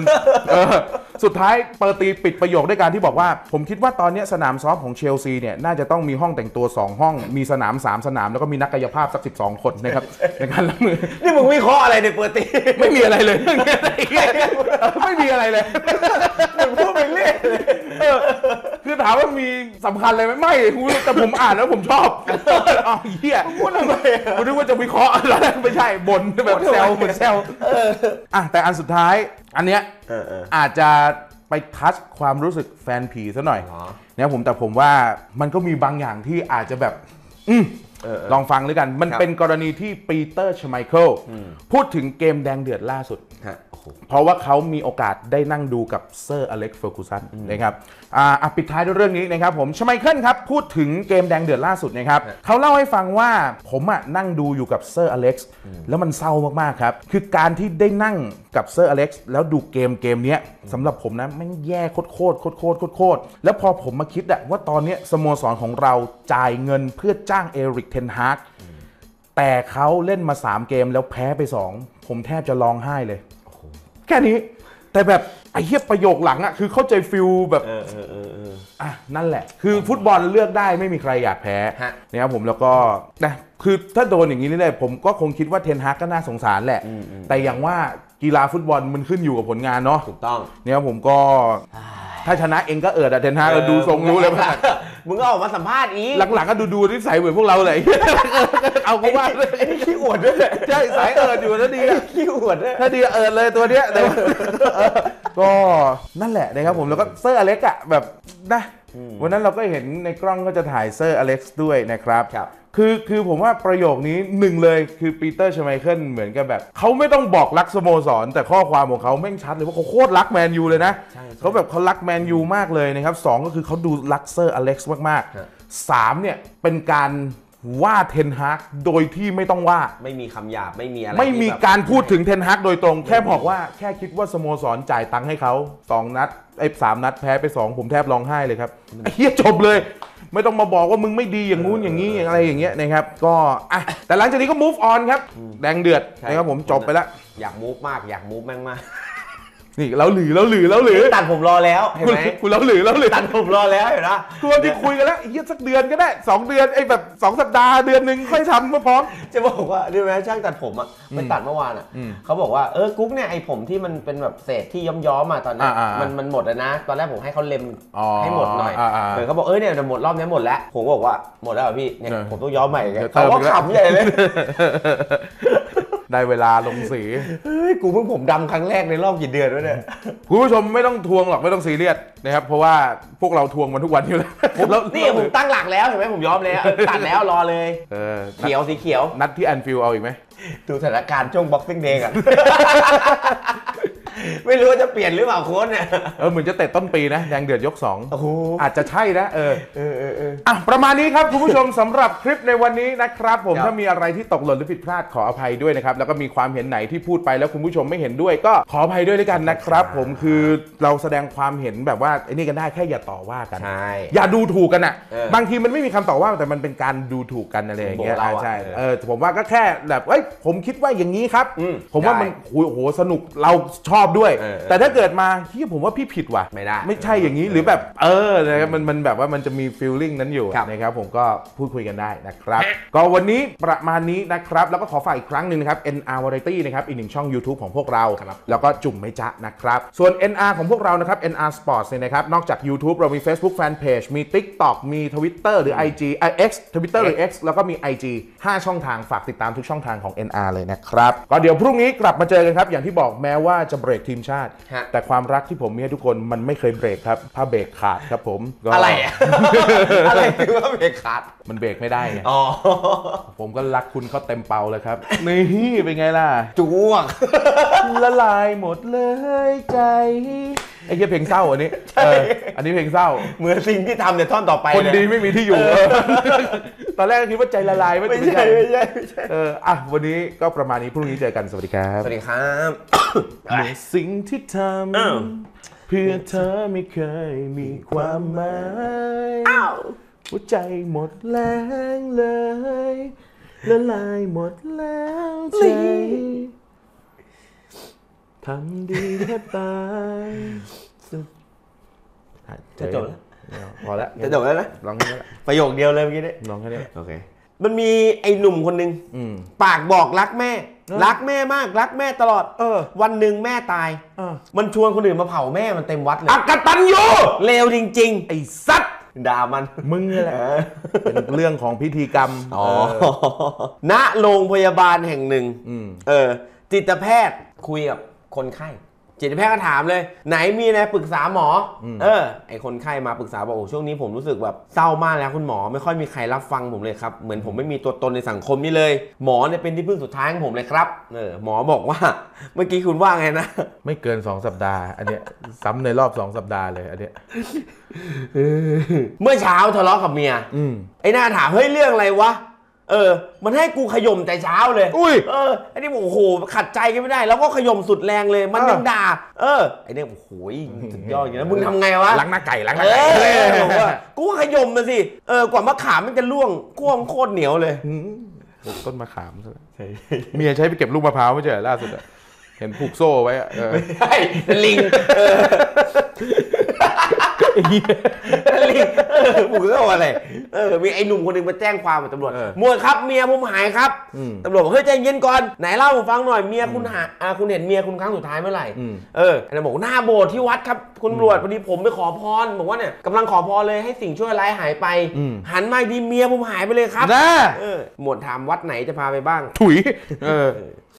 สุดท้ายเปอร์ตีปิดประโยคด้วยการที่บอกว่าผมคิดว่าตอนนี้สนามซ้อมของเชลซีเนี่ยน่าจะต้องมีห้องแต่งตัว2ห้องมีสนาม3สนามแล้วก็มีนักกายภาพสัก12คนนะครับในการรับมือนี่มึงวิเคราะห์อะไรเนี่ยเปอร์ตีไม่มีอะไรเลยไม่มีอะไรเลยผมพูดไปเรื่อยคือถามว่ามีสำคัญอะไรไหมไม่แต่ผมอ่านแล้วผมชอบอ๋อเหี้ยพูดอะไรผมนึกว่าจะวิเคราะห์อะไรไม่ใช่บ่นแบบแซวเหมือนแซวแต่อันสุดท้ายอันเนี้ยอาจจะไปทัชความรู้สึกแฟนผีซะหน่อยเนี่ยแต่ผมว่ามันก็มีบางอย่างที่อาจจะแบบลองฟังด้วยกันมันเป็นกรณีที่ปีเตอร์ชไมเคิลพูดถึงเกมแดงเดือดล่าสุดเพราะว่าเขามีโอกาสได้นั่งดูกับเซอร์อเล็กซ์เฟอร์กูสันนะครับปิดท้ายด้วยเรื่องนี้นะครับผมชไมเคิลครับพูดถึงเกมแดงเดือดล่าสุดนะครับเขาเล่าให้ฟังว่าผมนั่งดูอยู่กับเซอร์อเล็กซ์แล้วมันเศร้ามากๆครับคือการที่ได้นั่งกับเซอร์อเล็กซ์แล้วดูเกมนี้สำหรับผมนะมันแย่โคตรแล้วพอผมมาคิดว่าตอนนี้สโมสรของเราจ่ายเงินเพื่อจ้างเอริกเทนฮากแต่เขาเล่นมา3เกมแล้วแพ้ไป2ผมแทบจะร้องไห้เลยแค่นี้แต่แบบไอ้เหี้ยประโยคหลังคือเข้าใจฟิลแบบนั่นแหละคือฟุตบอลเลือกได้ไม่มีใครอยากแพ้เนี่ยผมแล้วก็นะคือถ้าโดนอย่างนี้เลยผมก็คงคิดว่าเทนฮากก็น่าสงสารแหละแต่อย่างว่ากีฬาฟุตบอลมันขึ้นอยู่กับผลงานเนาะถูกต้องเนี่ยผมก็ถ้าชนะเองก็เอิดเทนฮากดูทรงรู้เลยว่ามึงก็ออกมาสัมภาษณ์อีกหลังๆก็ดูนิสัยเหมือนพวกเราเลยเอาก็ว่าขี้อวดด้วยใช่สายเอิดอยู่นะดีขี้อวดถ้าดีเอิดเลยตัวเนี้ยก็นั่นแหละนะครับผมแล้วก็เซอร์อเล็กซ์แบบนะวันนั้นเราก็เห็นในกล้องก็จะถ่ายเซอร์อเล็กซ์ด้วยนะครับคือผมว่าประโยคนี้หนึ่งเลยคือปีเตอร์ชไมเคิลเหมือนกับแบบเขาไม่ต้องบอกรักสโมสรแต่ข้อความของเขาแม่งชัดเลยว่าเขาโคตรรักแมนยูเลยนะเขาแบบเขารักแมนยูมากเลยนะครับ2ก็คือเขาดูรักเซอร์อเล็กซ์มากๆ3เนี่ยเป็นการว่าเทนฮากโดยที่ไม่ต้องว่าไม่มีคำหยาบไม่มีอะไรไม่มีการพูดถึงเทนฮากโดยตรงแค่บอกว่าแค่คิดว่าสโมสรจ่ายตังค์ให้เขา2นัดไอ้3นัดแพ้ไป2ผมแทบร้องไห้เลยครับไอ้เหี้ยจบเลยไม่ต้องมาบอกว่ามึงไม่ดีอย่างงู้นอย่างนี้อย่างอะไรอย่างเงี้ยนะครับก็แต่หลังจากนี้ก็ move on ครับแดงเดือดนะครับผมจบไปแล้วอยาก move มากอยาก move มากนี่เราหรือตัดผมรอแล้วเห็นไหมคุณเราหรือตัดผมรอแล้วเห็นนะคือวันที่คุยกันแล้วเยอะสักเดือนก็ได้2เดือนไอ้แบบ2สัปดาห์เดือนหนึ่งค่อยทำมาพร้อมจะบอกว่าดูไหมช่างตัดผมมันตัดเมื่อวานเขาบอกว่ากุ๊กเนี่ยไอ้ผมที่มันเป็นแบบเศษที่ย้อมๆมาตอนนี้มันหมดแล้วนะตอนแรกผมให้เขาเล็มให้หมดหน่อยเขาบอกเนี่ยหมดรอบนี้หมดแล้วผมบอกว่าหมดแล้วพี่เนี่ยผมต้องย้อมใหม่กันเขาก็ขำใหญ่เลยได้เวลาลงสีเฮ้ยกูเพิ่งผมดำครั้งแรกในรอบกี่เดือนวะเนี่ยคุณผู้ชมไม่ต้องทวงหรอกไม่ต้องซีเรียสนะครับเพราะว่าพวกเราทวงมันทุกวันอยู่แล้วนี่ผมตั้งหลักแล้วเห็นไหมผมยอมแล้วตัดแล้วรอเลยเขียวสีเขียวนัดที่แอนฟิลด์เอาอีกไหมดูสถานการณ์ช่วงบ็อกซิ่งเดย์กันไม่รู้ว่าจะเปลี่ยนหรือเปล่าโค้ชเนี่ยเหมือนจะเตะต้นปีนะแดงเดือดยก2อาจจะใช่นะประมาณนี้ครับคุณผู้ชมสำหรับคลิปในวันนี้นะครับผมถ้ามีอะไรที่ตกหล่นหรือผิดพลาดขออภัยด้วยนะครับแล้วก็มีความเห็นไหนที่พูดไปแล้วคุณผู้ชมไม่เห็นด้วยก็ขออภัยด้วยกันนะครับผมคือเราแสดงความเห็นแบบว่าไอ้นี่กันได้แค่อย่าต่อว่ากันอย่าดูถูกกันอ่ะบางทีมันไม่มีคำต่อว่าแต่มันเป็นการดูถูกกันอะไรอย่างเงี้ยใช่ผมว่าก็แค่แบบผมคิดว่าอย่างนี้ครับผมว่ามันโอ้โหสนุกเราชอบด้วย ด้วยแต่ถ้าเกิดมาที่ผมว่าพี่ผิดว่ะไม่ได้ไม่ใช่อย่างนี้หรือแบบนะครับมันแบบว่ามันจะมีฟีลลิ่งนั้นอยู่นะครับผมก็พูดคุยกันได้นะครับก็วันนี้ประมาณนี้นะครับแล้วก็ขอฝากอีกครั้งนึงนะครับ NR Variety นะครับอีกหนึ่งช่อง YouTube ของพวกเราแล้วก็จุ่มไม่จ๊ะนะครับส่วน NR ของพวกเรานะครับ NR Sports เนี่ยนะครับนอกจาก YouTube เรามี Facebook Fan Page มี TikTok มี Twitter หรือ IG X Twitter หรือ X แล้วก็มี IG 5 ช่องทางฝากติดตามทุกช่องทางของ NR เลยนะครับก็เดี๋ยวพรุ่งนี้กลับมาเจอกันครับอย่างที่บอกแม้ว่าจะเบรกทีมชาติแต่ความรักที่ผมมีให้ทุกคนมันไม่เคยเบรกครับถ้าเบรกขาดครับผมอะไรอะไรคือว่าเบรกขาดมันเบรกไม่ได้ไงผมก็รักคุณเขาเต็มเป่าเลยครับนี่เป็นไงล่ะจ้วงละลายหมดเลยใจไอ้เพลงเศร้าอันนี้อันนี้เพลงเศร้าเหมือนสิ่งที่ทำเนี่ยท่อนต่อไปคนดีไม่มีที่อยู่ตอนแรกคิดว่าใจละลายไม่ใช่ไม่ใช่อ่ะวันนี้ก็ประมาณนี้พรุ่งนี้เจอกันสวัสดีครับสวัสดีครับสิ่งที่ทำเพื่อเธอไม่เคยมีความหมายหัวใจหมดแรงเลยละลายหมดแล้วใจทำดีแค่ตายจะจบแล้วพอแล้วจะจบแล้วนะลองแค่นี้ประโยคเดียวเลยเมื่อกี้นี้ลองแค่นี้โอเคมันมีไอ้หนุ่มคนหนึ่งปากบอกรักแม่รักแม่มากรักแม่ตลอดวันหนึ่งแม่ตายมันชวนคนอื่นมาเผาแม่มันเต็มวัดเลยอกตัญญูเลวจริงๆไอ้สัตว์ด่ามันมึงแหละเป็นเรื่องของพิธีกรรมณโรงพยาบาลแห่งหนึ่งจิตแพทย์คุยกับคนไข้จิตแพทย์ก็ถามเลยไหนมีอะไรปรึกษาหมอไอคนไข้มาปรึกษาบอกโอ้ช่วงนี้ผมรู้สึกแบบเศร้ามากแล้วคุณหมอไม่ค่อยมีใครรับฟังผมเลยครับเหมือนผมไม่มีตัวตนในสังคมนี่เลยหมอเนี่ยเป็นที่พึ่งสุดท้ายของผมเลยครับหมอบอกว่าเมื่อกี้คุณว่าไงนะไม่เกิน2สัปดาห์อันเนี้ยซ้ำในรอบ2สัปดาห์เลยอันเนี้ยเมื่อเช้าทะเลาะกับเมียไอหน้าถามเฮ้ยเรื่องอะไรวะมันให้กูขย่มแต่เช้าเลยอันนี้โอ้โหขัดใจกันไม่ได้แล้วก็ขย่มสุดแรงเลยมันยังด่าไอ้เนี่ยโอ้โหสุดยอดอย่างนี้มึงทำไงวะล้างหน้าไก่ล้างหน้าไก่กูขย่มนะสิกว่ามะขามมันจะล่วงก้วงโคตรเหนียวเลยต้นมะขามใช่เมียใช้ไปเก็บลูกมะพร้าวไม่ใช่ล่าสุดเห็นผูกโซ่ไว้ไม่ใช่ลิงผมก็ว่าอะไรมีไอ้หนุ่มคนหนึ่งมาแจ้งความกับตำรวจมวยครับเมียผมหายครับตำรวจบอกเฮ้ยใจเย็นก่อนไหนเล่าผมฟังหน่อยเมียคุณหายคุณเห็นเมียคุณครั้งสุดท้ายเมื่อไหร่ไอ้บอกหน้าโบสถ์ที่วัดครับคุณตำรวจพอดีผมไปขอพรบอกว่าเนี่ยกำลังขอพรเลยให้สิ่งชั่วร้ายหายไปหันมาดีเมียผมหายไปเลยครับหมวดถามวัดไหนจะพาไปบ้างถุย